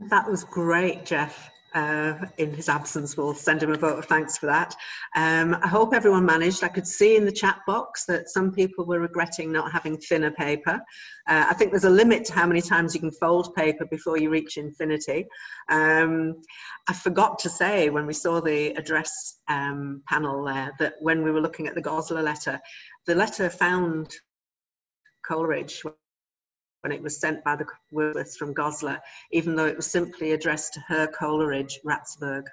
That was great, Jeff. In his absence, we'll send him a vote of thanks for that. I hope everyone managed. I could see in the chat box that some people were regretting not having thinner paper. I think there's a limit to how many times you can fold paper before you reach infinity. I forgot to say when we saw the address panel there that when we were looking at the Goslar letter, the letter found Coleridge when it was sent by the Wordsworths from Goslar, even though it was simply addressed to her Coleridge, Ratzburg.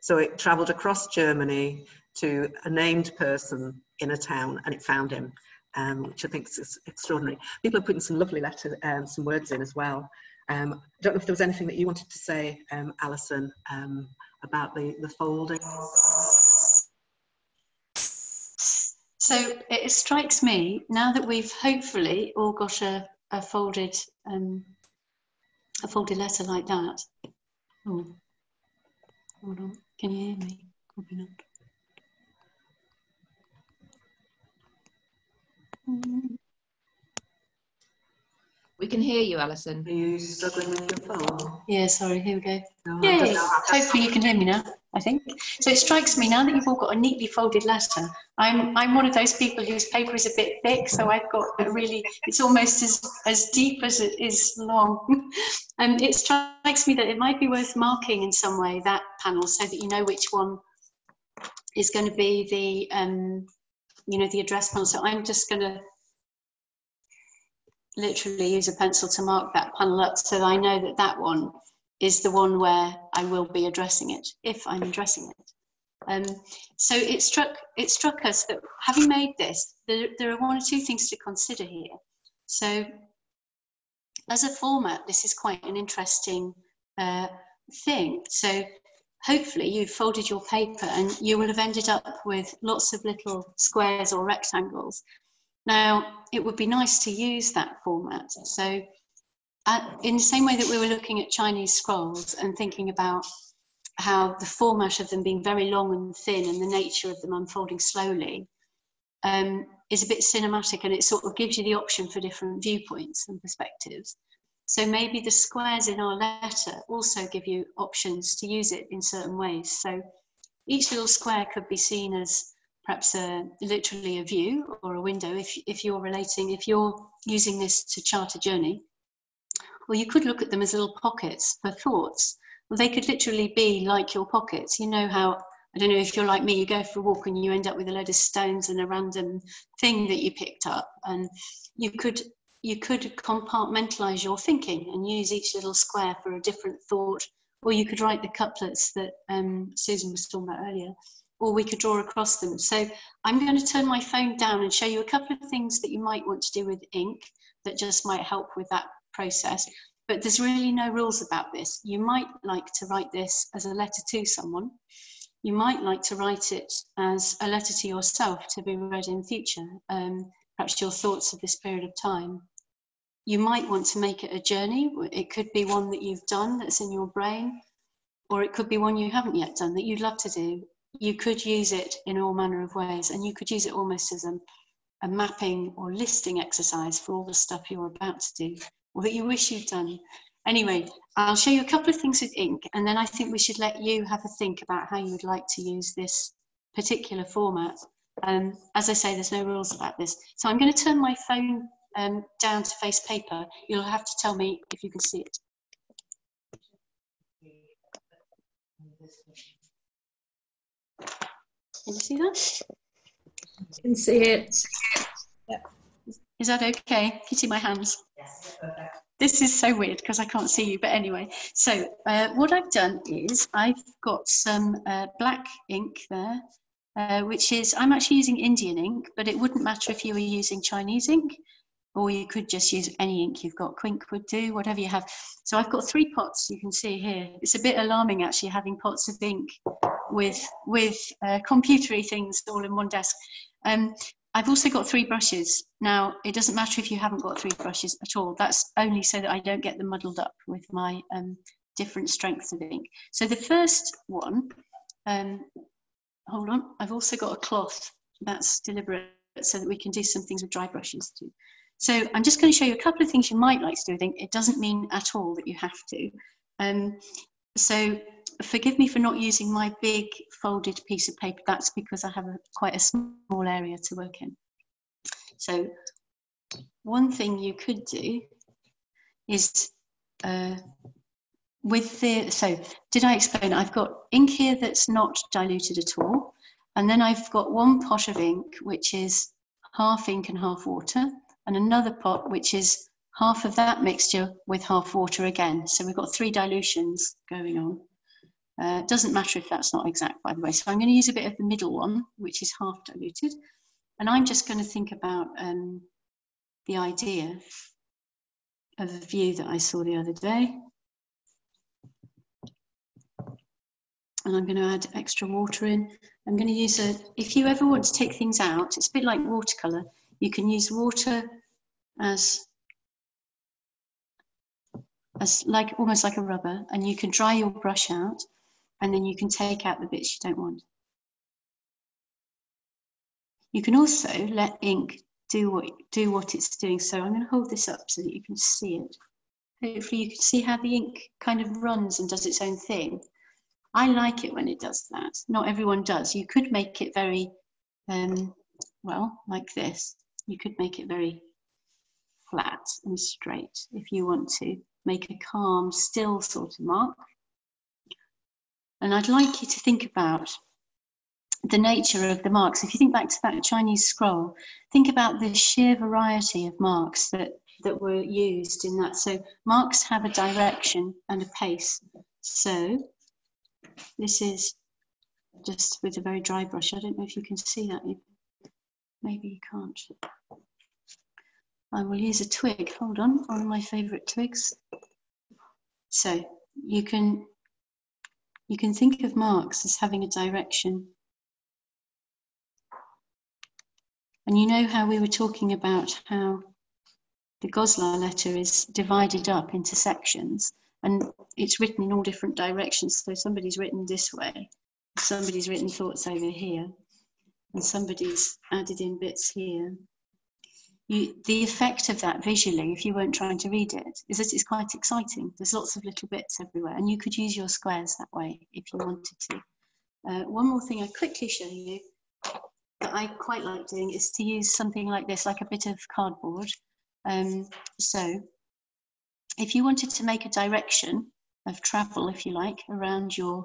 So it travelled across Germany to a named person in a town, and it found him. which I think is extraordinary. People are putting some lovely letter, some words in as well. I don't know if there was anything that you wanted to say, Alison, about the folding. So it strikes me, now that we've hopefully all got a folded letter like that. Oh, hold on, can you hear me? Probably not. We can hear you, Alison. Are you struggling with your phone? Yeah, sorry, here we go. No, yay! Hopefully you can hear me now, I think. So it strikes me, now that you've all got a neatly folded letter, I'm one of those people whose paper is a bit thick, so I've got a really, it's almost as deep as it is long. And it strikes me that it might be worth marking in some way that panel, so that you know which one is going to be the, you know, the address panel. So I'm just going to literally use a pencil to mark that panel up, so that I know that that one is the one where I will be addressing it, if I'm addressing it. So it struck us that, having made this, there are one or two things to consider here. So as a format, this is quite an interesting thing. So hopefully you've folded your paper and you will have ended up with lots of little squares or rectangles. Now, it would be nice to use that format. So in the same way that we were looking at Chinese scrolls and thinking about how the format of them being very long and thin and the nature of them unfolding slowly is a bit cinematic, and it sort of gives you the option for different viewpoints and perspectives. So maybe the squares in our letter also give you options to use it in certain ways. So each little square could be seen as perhaps literally a view or a window, if you're using this to chart a journey. Or you could look at them as little pockets for thoughts. Well, they could literally be like your pockets. You know how, I don't know if you're like me, you go for a walk and you end up with a load of stones and a random thing that you picked up. And you could compartmentalize your thinking and use each little square for a different thought. Or you could write the couplets that Susan was talking about earlier. Or we could draw across them. So I'm going to turn my phone down and show you a couple of things that you might want to do with ink that just might help with that process. But there's really no rules about this. You might like to write this as a letter to someone. You might like to write it as a letter to yourself to be read in future, perhaps your thoughts of this period of time. You might want to make it a journey. It could be one that you've done that's in your brain, or it could be one you haven't yet done that you'd love to do. You could use it in all manner of ways, and you could use it almost as a mapping or listing exercise for all the stuff you're about to do or that you wish you'd done. Anyway, I'll show you a couple of things with ink, and then I think we should let you have a think about how you would like to use this particular format. As I say, there's no rules about this. So I'm going to turn my phone down to face paper. You'll have to tell me if you can see it. Can you see that? I can see it. Yep. Is that okay? Can you see my hands? Yes. Okay. This is so weird because I can't see you, but anyway. So what I've done is I've got some black ink there, which is, I'm actually using Indian ink, but it wouldn't matter if you were using Chinese ink, or you could just use any ink you've got. Quink would do, whatever you have. So I've got three pots you can see here. It's a bit alarming actually having pots of ink with computery things all in one desk. I've also got three brushes. Now, it doesn't matter if you haven't got three brushes at all. That's only so that I don't get them muddled up with my different strengths of ink. So the first one, hold on, I've also got a cloth. That's deliberate so that we can do some things with dry brushes too. So I'm just going to show you a couple of things you might like to do with ink. It doesn't mean at all that you have to. So forgive me for not using my big folded piece of paper. That's because I have quite a small area to work in. So one thing you could do is so did I explain? I've got ink here that's not diluted at all. And then I've got one pot of ink, which is half ink and half water, and another pot, which is half of that mixture with half water again. So we've got three dilutions going on. Doesn't matter if that's not exact, by the way. So I'm going to use a bit of the middle one, which is half diluted. And I'm just going to think about the idea of a view that I saw the other day. And I'm going to add extra water in. I'm going to use a, if you ever want to take things out, it's a bit like watercolour. You can use water as like almost like a rubber, and you can dry your brush out, and then you can take out the bits you don't want. You can also let ink do what it's doing. So I'm going to hold this up so that you can see it. Hopefully you can see how the ink kind of runs and does its own thing. I like it when it does that. Not everyone does. You could make it very, well, like this. You could make it very flat and straight if you want to make a calm, still sort of mark. And I'd like you to think about the nature of the marks. If you think back to that Chinese scroll, think about the sheer variety of marks that were used in that. So marks have a direction and a pace. So this is just with a very dry brush. I don't know if you can see that. Maybe you can't. I will use a twig. Hold on, one of my favourite twigs. So you can think of marks as having a direction. And you know how we were talking about how the Goslar letter is divided up into sections, and it's written in all different directions. So somebody's written this way, somebody's written thoughts over here, and somebody's added in bits here. The effect of that visually, if you weren't trying to read it, is that it's quite exciting. There's lots of little bits everywhere, and you could use your squares that way if you wanted to. One more thing I'll quickly show you that I quite like doing is to use something like this, like a bit of cardboard. So if you wanted to make a direction of travel, if you like, around your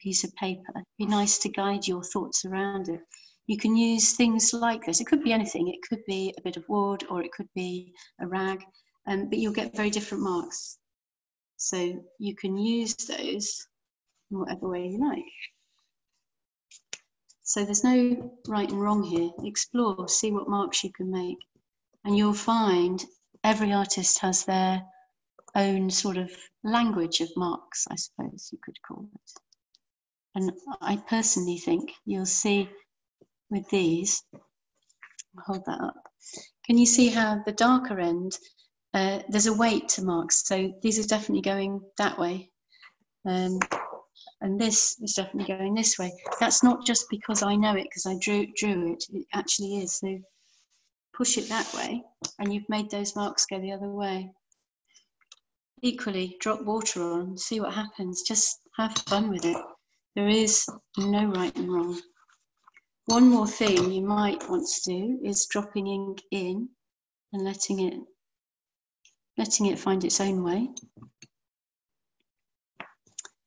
piece of paper, it'd be nice to guide your thoughts around it. You can use things like this. It could be anything. It could be a bit of wood, or it could be a rag, but you'll get very different marks. So you can use those in whatever way you like. So there's no right and wrong here. Explore, see what marks you can make. And you'll find every artist has their own sort of language of marks, I suppose you could call it. And I personally think you'll see with these, I'll hold that up. Can you see how the darker end, there's a weight to marks. So these are definitely going that way. And this is definitely going this way. That's not just because I know it, because I drew it. It actually is. So push it that way, and you've made those marks go the other way. Equally, drop water on, see what happens. Just have fun with it. There is no right and wrong. One more thing you might want to do is dropping ink in and letting it find its own way.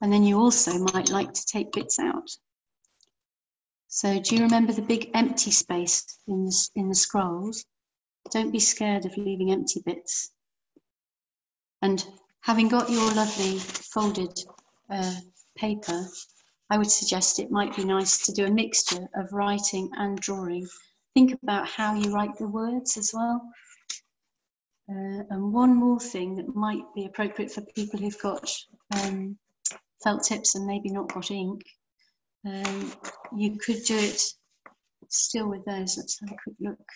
And then you also might like to take bits out. So do you remember the big empty space in the scrolls? Don't be scared of leaving empty bits. And having got your lovely folded paper, I would suggest it might be nice to do a mixture of writing and drawing. Think about how you write the words as well. And one more thing that might be appropriate for people who've got felt tips and maybe not got ink. You could do it still with those. Let's have a quick look.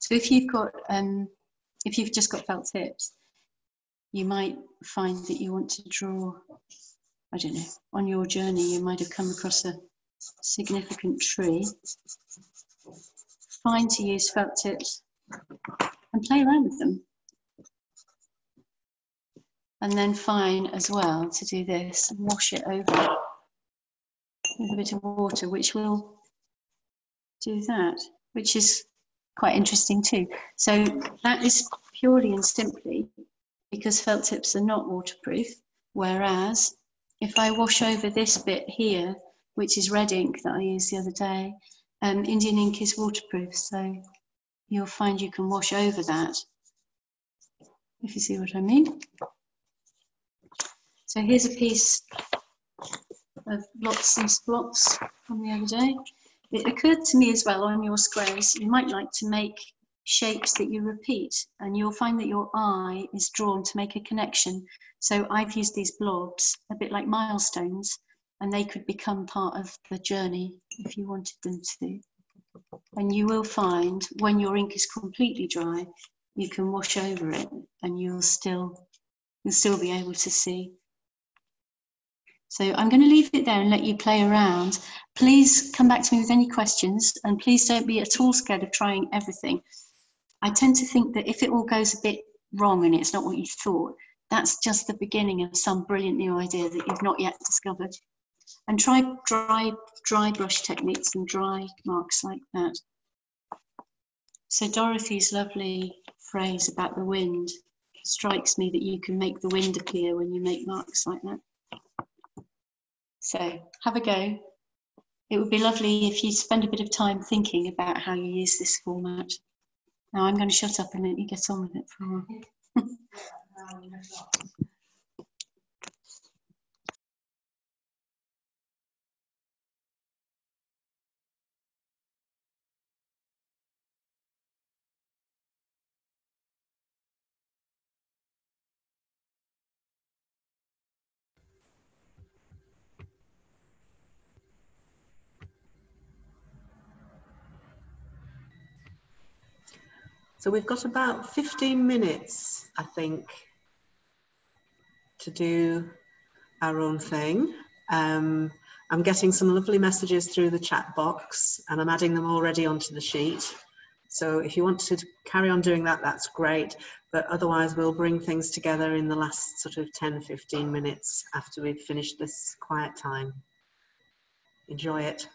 So if you've got, if you've just got felt tips, you might find that you want to draw, I don't know, on your journey you might have come across a significant tree. Fine to use felt tips and play around with them. And then fine as well to do this and wash it over with a bit of water, which will do that, which is quite interesting too. So that is purely and simply because felt tips are not waterproof, whereas if I wash over this bit here, which is red ink that I used the other day, Indian ink is waterproof, so you'll find you can wash over that, if you see what I mean. So here's a piece of blots and splots from the other day. It occurred to me as well, on your squares, you might like to make shapes that you repeat, and you'll find that your eye is drawn to make a connection. So I've used these blobs, a bit like milestones, and they could become part of the journey if you wanted them to. And you will find when your ink is completely dry, you can wash over it and you'll still be able to see. So I'm going to leave it there and let you play around. Please come back to me with any questions, and please don't be at all scared of trying everything. I tend to think that if it all goes a bit wrong and it's not what you thought, that's just the beginning of some brilliant new idea that you've not yet discovered. And try dry brush techniques and dry marks like that. So Dorothy's lovely phrase about the wind strikes me, that you can make the wind appear when you make marks like that. So have a go. It would be lovely if you spend a bit of time thinking about how you use this format. Now I'm going to shut up and let you get on with it for a while. So we've got about 15 minutes, I think, to do our own thing. I'm getting some lovely messages through the chat box, and I'm adding them already onto the sheet. So if you want to carry on doing that, that's great. But otherwise, we'll bring things together in the last sort of 10, 15 minutes after we've finished this quiet time. Enjoy it.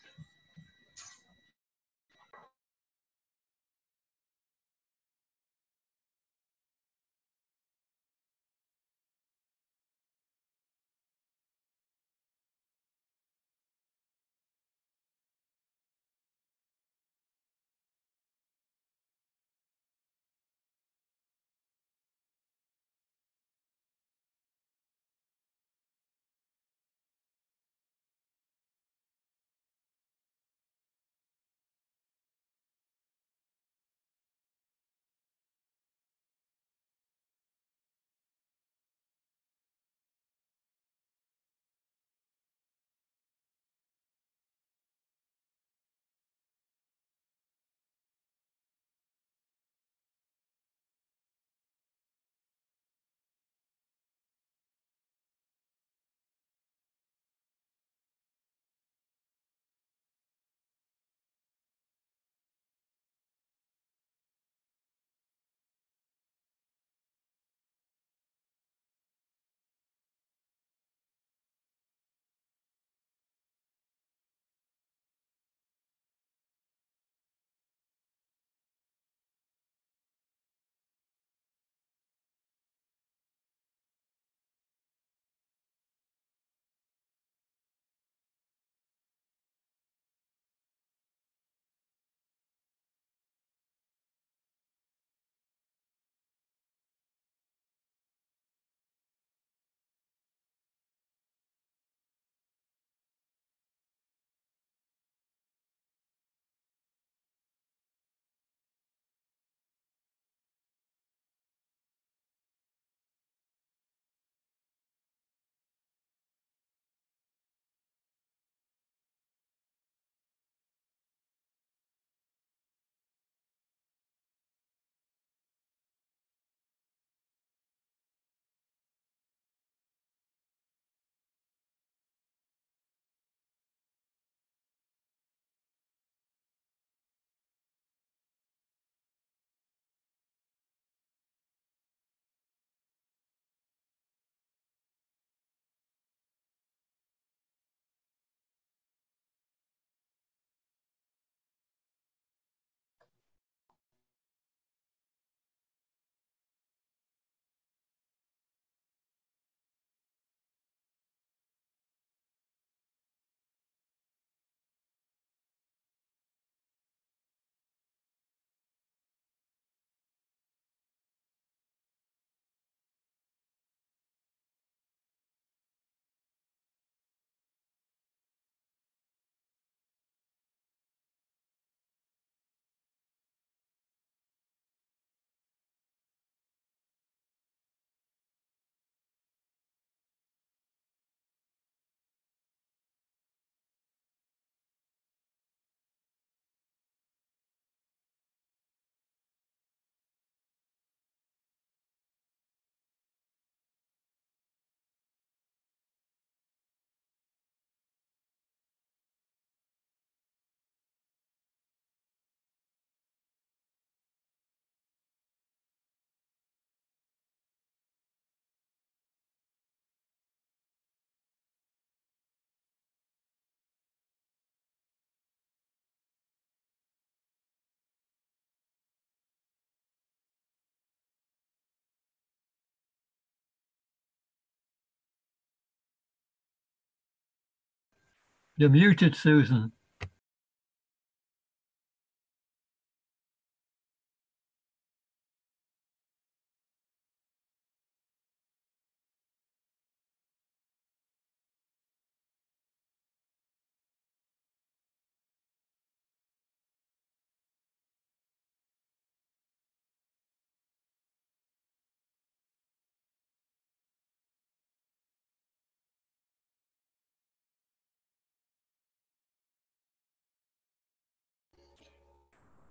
You're muted, Susan.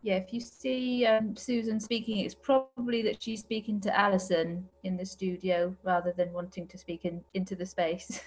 Yeah, if you see Susan speaking, it's probably that she's speaking to Alison in the studio rather than wanting to speak into the space.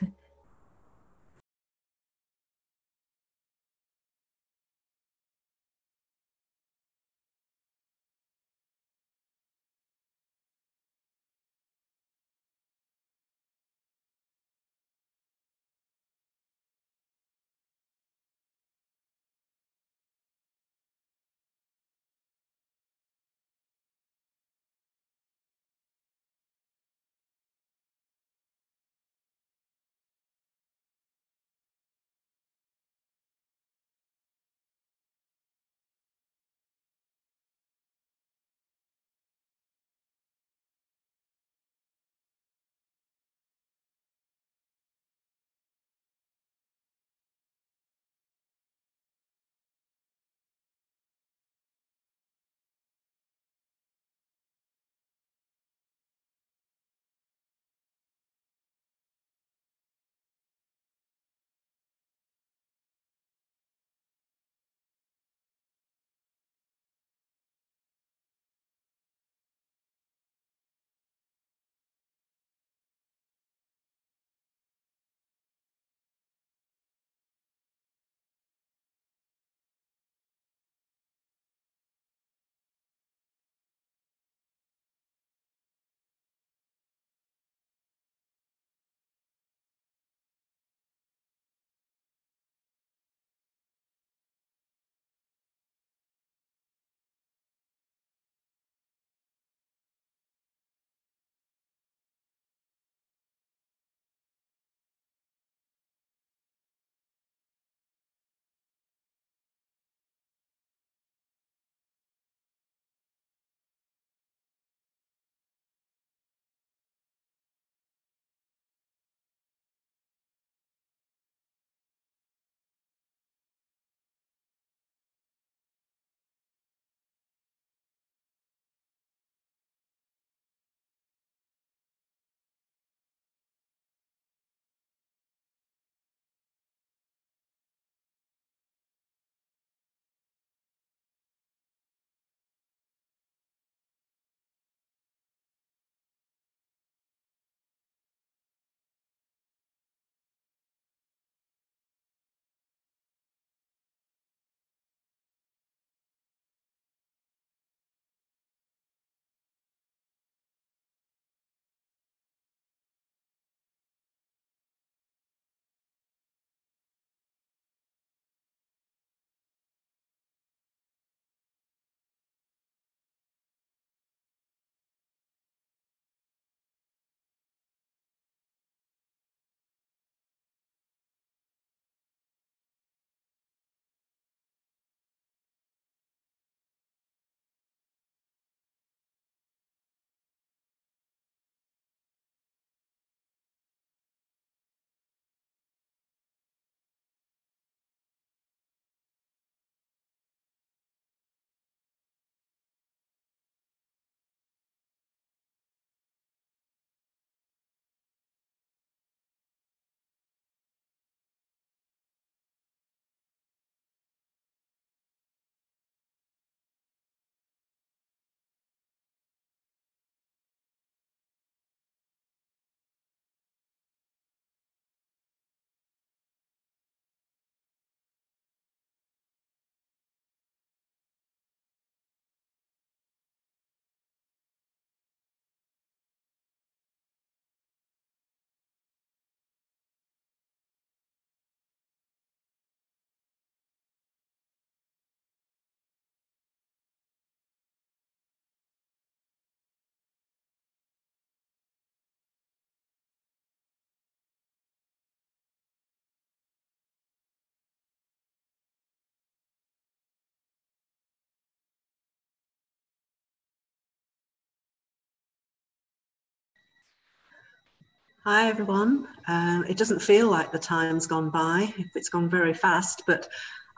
Hi everyone. It doesn't feel like the time's gone by, it's gone very fast, but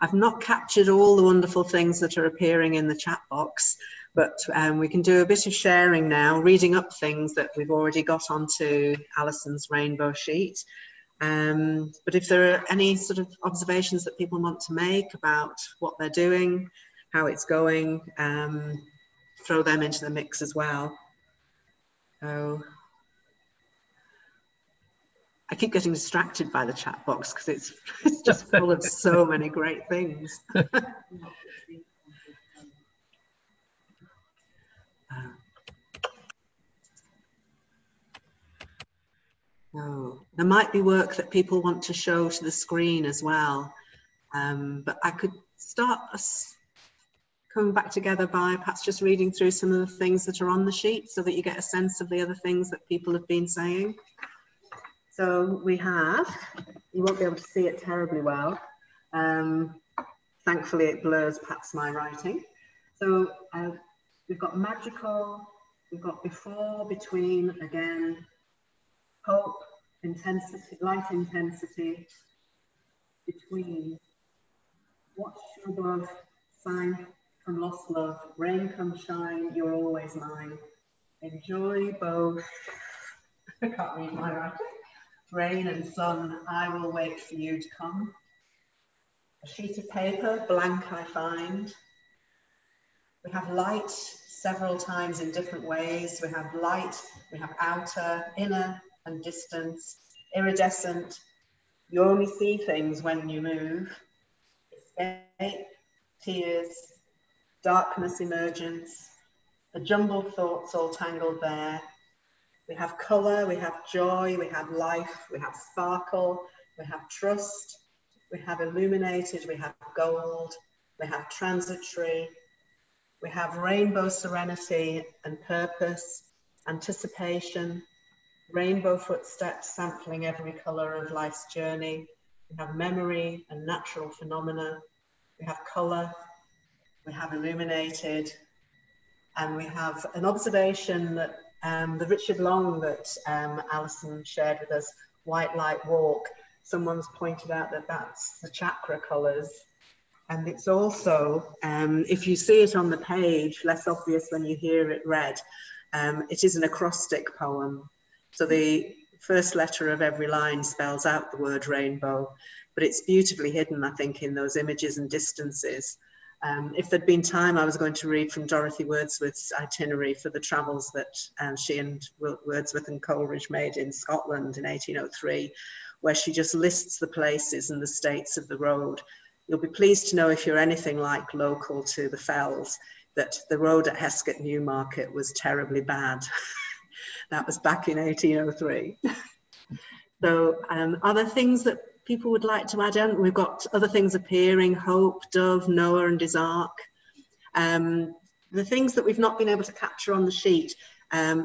I've not captured all the wonderful things that are appearing in the chat box, but we can do a bit of sharing now, reading up things that we've already got onto Alison's rainbow sheet. But if there are any sort of observations that people want to make about what they're doing, how it's going, throw them into the mix as well. So, I keep getting distracted by the chat box because it's just full of so many great things. There might be work that people want to show to the screen as well, but I could start us coming back together by perhaps just reading through some of the things that are on the sheet so that you get a sense of the other things that people have been saying. So we have, you won't be able to see it terribly well. Thankfully it blurs perhaps my writing. So we've got magical, we've got before, between, again, hope, intensity, light intensity, between, watch your love, sign from lost love, rain come shine, you're always mine, enjoy both, I can't read my writing. Rain and sun, I will wait for you to come. A sheet of paper, blank I find. We have light several times in different ways. We have light, we have outer, inner and distance, iridescent. You only see things when you move. Escape, tears, darkness, emergence. The jumbled thoughts all tangled there. We have colour, we have joy, we have life, we have sparkle, we have trust, we have illuminated, we have gold, we have transitory, we have rainbow serenity and purpose, anticipation, rainbow footsteps sampling every colour of life's journey, we have memory and natural phenomena, we have colour, we have illuminated, and we have an observation that the Richard Long that Alison shared with us, White Light Walk, someone's pointed out that that's the chakra colours. And it's also, if you see it on the page, less obvious when you hear it read, it is an acrostic poem. So the first letter of every line spells out the word rainbow, but it's beautifully hidden, I think, in those images and distances. If there'd been time, I was going to read from Dorothy Wordsworth's itinerary for the travels that she and Wordsworth and Coleridge made in Scotland in 1803, where she just lists the places and the states of the road. You'll be pleased to know, if you're anything like local to the Fells, that the road at Heskett Newmarket was terribly bad. That was back in 1803. So are there things that people would like to add in? We've got other things appearing, Hope, Dove, Noah and his Ark. The things that we've not been able to capture on the sheet,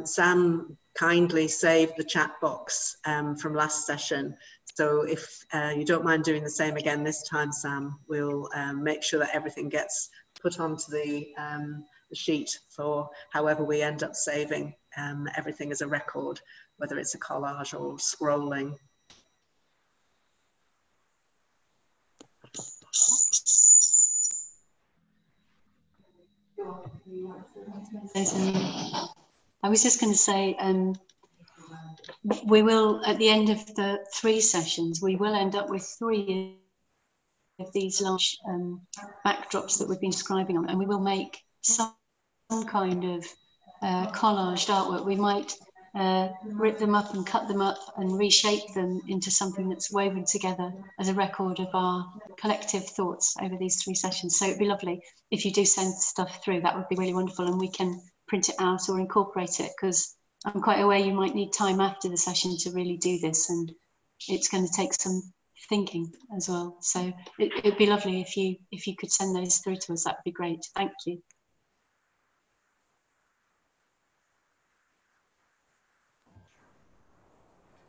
Sam kindly saved the chat box from last session. So if you don't mind doing the same again this time, Sam, we'll make sure that everything gets put onto the sheet for however we end up saving everything as a record, whether it's a collage or scrolling. I was just going to say, we will, at the end of the three sessions, we will end up with three of these large backdrops that we've been describing on, and we will make some kind of collaged artwork. We might rip them up and cut them up and reshape them into something that's woven together as a record of our collective thoughts over these three sessions. So it'd be lovely if you do send stuff through. That would be really wonderful, and we can print it out or incorporate it, because I'm quite aware you might need time after the session to really do this, and it's going to take some thinking as well. So it'd be lovely if you could send those through to us. That'd be great. Thank you.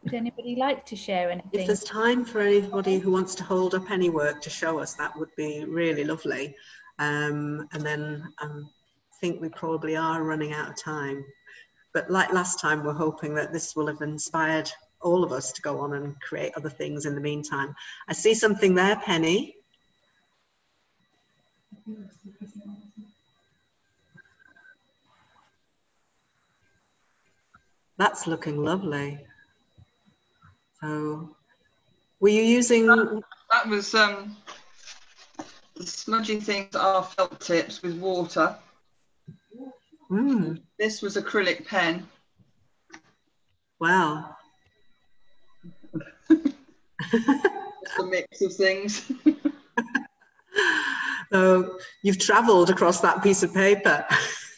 Would anybody like to share anything? If there's time for anybody who wants to hold up any work to show us, that would be really lovely. And then I think we probably are running out of time. But like last time, we're hoping that this will have inspired all of us to go on and create other things in the meantime. I see something there, Penny. That's looking lovely. So, were you using... That was smudging things are felt tips with water. Mm. This was acrylic pen. Wow. Just a mix of things. So you've travelled across that piece of paper.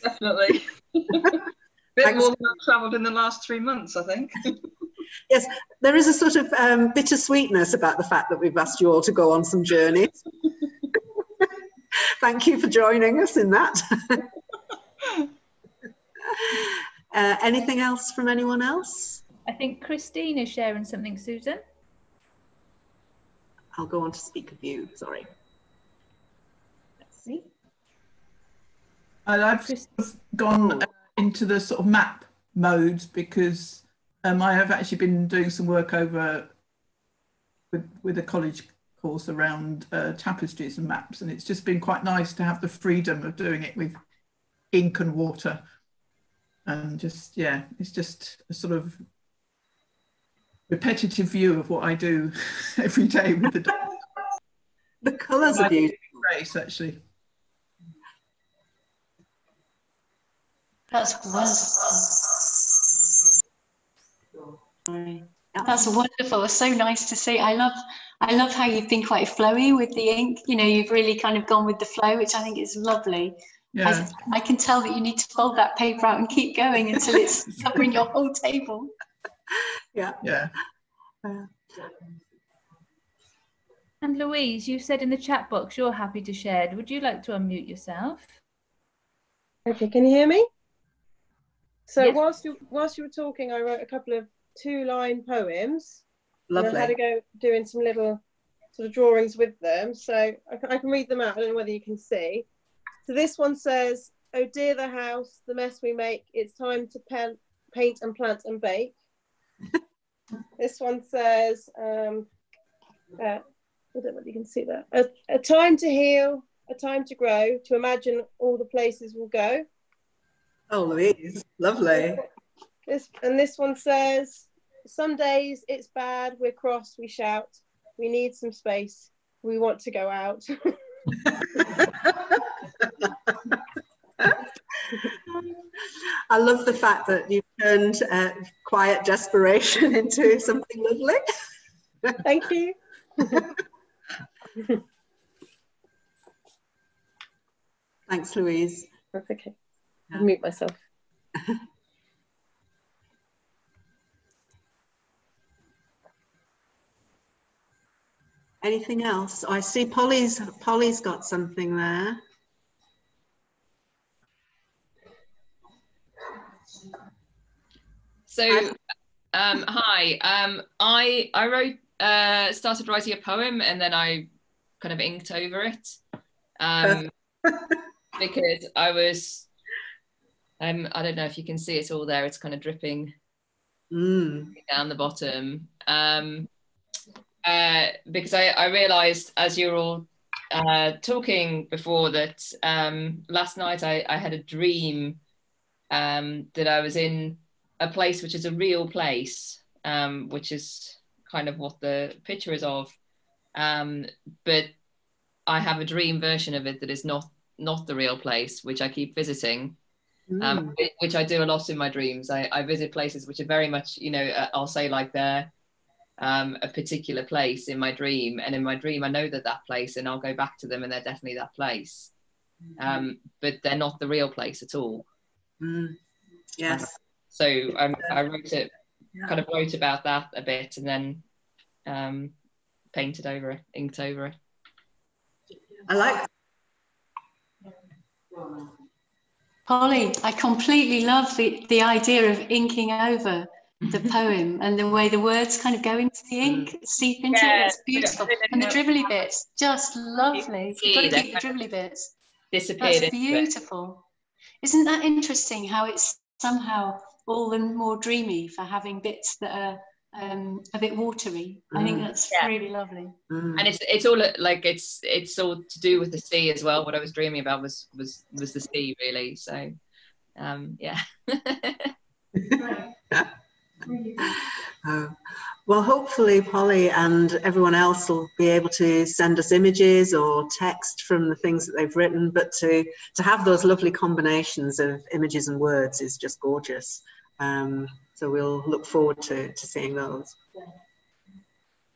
Definitely. Bit more than I've travelled in the last 3 months, I think. Yes, there is a sort of bittersweetness about the fact that we've asked you all to go on some journeys. Thank you for joining us in that. Anything else from anyone else? I think Christine is sharing something, Susan. I'll go on to speak of you, sorry. Let's see. I've just gone into the sort of map mode because I have actually been doing some work over with a college course around tapestries and maps, and it's just been quite nice to have the freedom of doing it with ink and water, and just, yeah, it's just a sort of repetitive view of what I do every day with the dog. The colours are beautiful. Grace, actually. That's wonderful. That's wonderful. So nice to see. I love how you've been quite flowy with the ink. You know, you've really kind of gone with the flow, which I think is lovely. Yeah. I can tell that you need to fold that paper out and keep going until it's covering your whole table. Yeah. Yeah. And Louise, you said in the chat box you're happy to share. Would you like to unmute yourself? Okay, can you hear me? So yes. whilst you were talking, I wrote a couple of two-line poems. Lovely. And I had to go doing some little sort of drawings with them. So I can read them out. I don't know whether you can see. So this one says, "Oh dear, the house, the mess we make, it's time to paint and plant and bake." This one says, I don't know if you can see that. A time to heal, a time to grow, to imagine all the places we'll go. Oh, Louise, lovely. This one says, "Some days it's bad, we're cross, we shout, we need some space, we want to go out." I love the fact that you've turned quiet desperation into something lovely. Thank you. Thanks, Louise. That's okay. I'll mute myself. Anything else? I see Polly's got something there. So, hi. I wrote, started writing a poem, and then I kind of inked over it because I was. I don't know if you can see it all there. It's kind of dripping down the bottom. Because I realised as you were all talking before that last night I had a dream that I was in a place which is a real place, which is kind of what the picture is of, but I have a dream version of it that is not the real place, which I keep visiting, which I do a lot in my dreams. I visit places which are very much, you know, I'll say like they're a particular place in my dream, and in my dream I know that place, and I'll go back to them and they're definitely that place, but they're not the real place at all. Yes. So I wrote it, kind of wrote about that a bit, and then painted over it, inked over it. I like Polly. I completely love the idea of inking over the poem and the way the words kind of go into the ink, seep into it. It's beautiful. And the dribbly bits, just lovely. You've got to keep the dribbly bits. Disappeared. That's beautiful. Isn't that interesting how it's somehow all the more dreamy for having bits that are a bit watery. I think that's really lovely. And it's all like it's all to do with the sea as well. What I was dreaming about was the sea, really. So yeah. Well, hopefully Polly and everyone else will be able to send us images or text from the things that they've written, but to have those lovely combinations of images and words is just gorgeous. So we'll look forward to seeing those.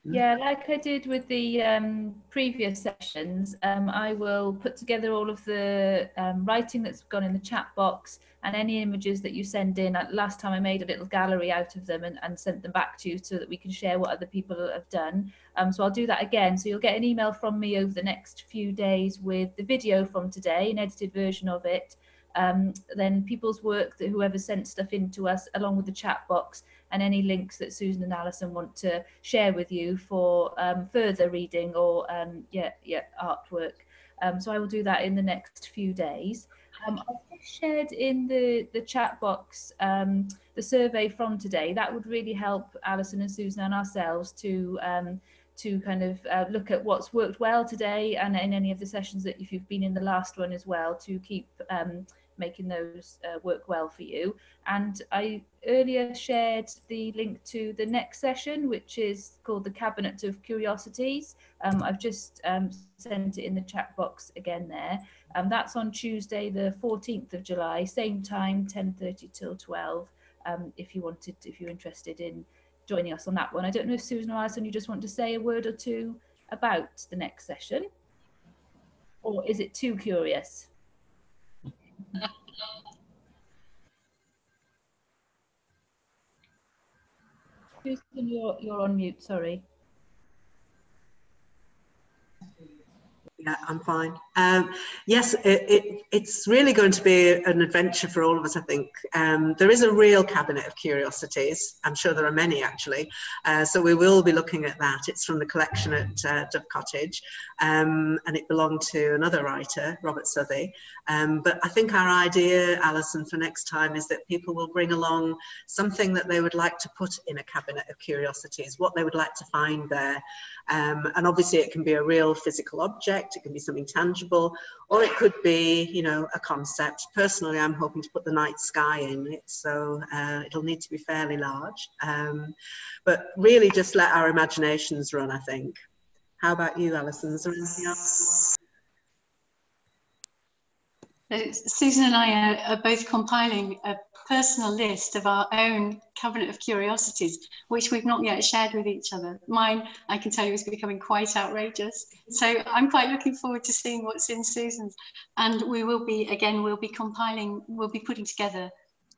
Yeah, like I did with the previous sessions, I will put together all of the writing that's gone in the chat box and any images that you send in. Last time I made a little gallery out of them and sent them back to you so that we can share what other people have done. So I'll do that again. So you'll get an email from me over the next few days with the video from today, an edited version of it. Then people's work that whoever sent stuff in to us, along with the chat box and any links that Susan and Alison want to share with you for further reading or artwork. So I will do that in the next few days. I've shared in the chat box the survey from today. That would really help Alison and Susan and ourselves to kind of look at what's worked well today, and in any of the sessions that if you've been in the last one as well, to keep making those work well for you. And I earlier shared the link to the next session, which is called the Cabinet of Curiosities. I've just sent it in the chat box again there. That's on Tuesday the 14th of July, same time, 10:30 till 12, if you're interested in joining us on that one. I don't know if Susan or Alison, you just want to say a word or two about the next session, or is it too curious? Susan, you're on mute, sorry. Yeah, I'm fine. Yes, it's really going to be an adventure for all of us, I think. There is a real Cabinet of Curiosities. I'm sure there are many, actually. So we will be looking at that. It's from the collection at Dove Cottage, and it belonged to another writer, Robert Southey. But I think our idea, Alison, for next time is that people will bring along something that they would like to put in a Cabinet of Curiosities, what they would like to find there. And obviously it can be a real physical object. It can be something tangible, or it could be, you know, a concept. Personally, I'm hoping to put the night sky in it, so it'll need to be fairly large. But really just let our imaginations run, I think. How about you, Alison? Is there anything else? Susan and I are both compiling a personal list of our own Cabinet of Curiosities, which we've not yet shared with each other. Mine, I can tell you, is becoming quite outrageous. So I'm quite looking forward to seeing what's in Susan's. And we will be, again, we'll be compiling, we'll be putting together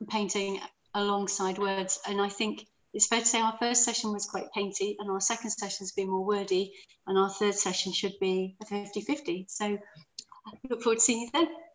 painting alongside words. And I think it's fair to say our first session was quite painty, and our second session has been more wordy, and our third session should be a 50-50. So I look forward to seeing you then.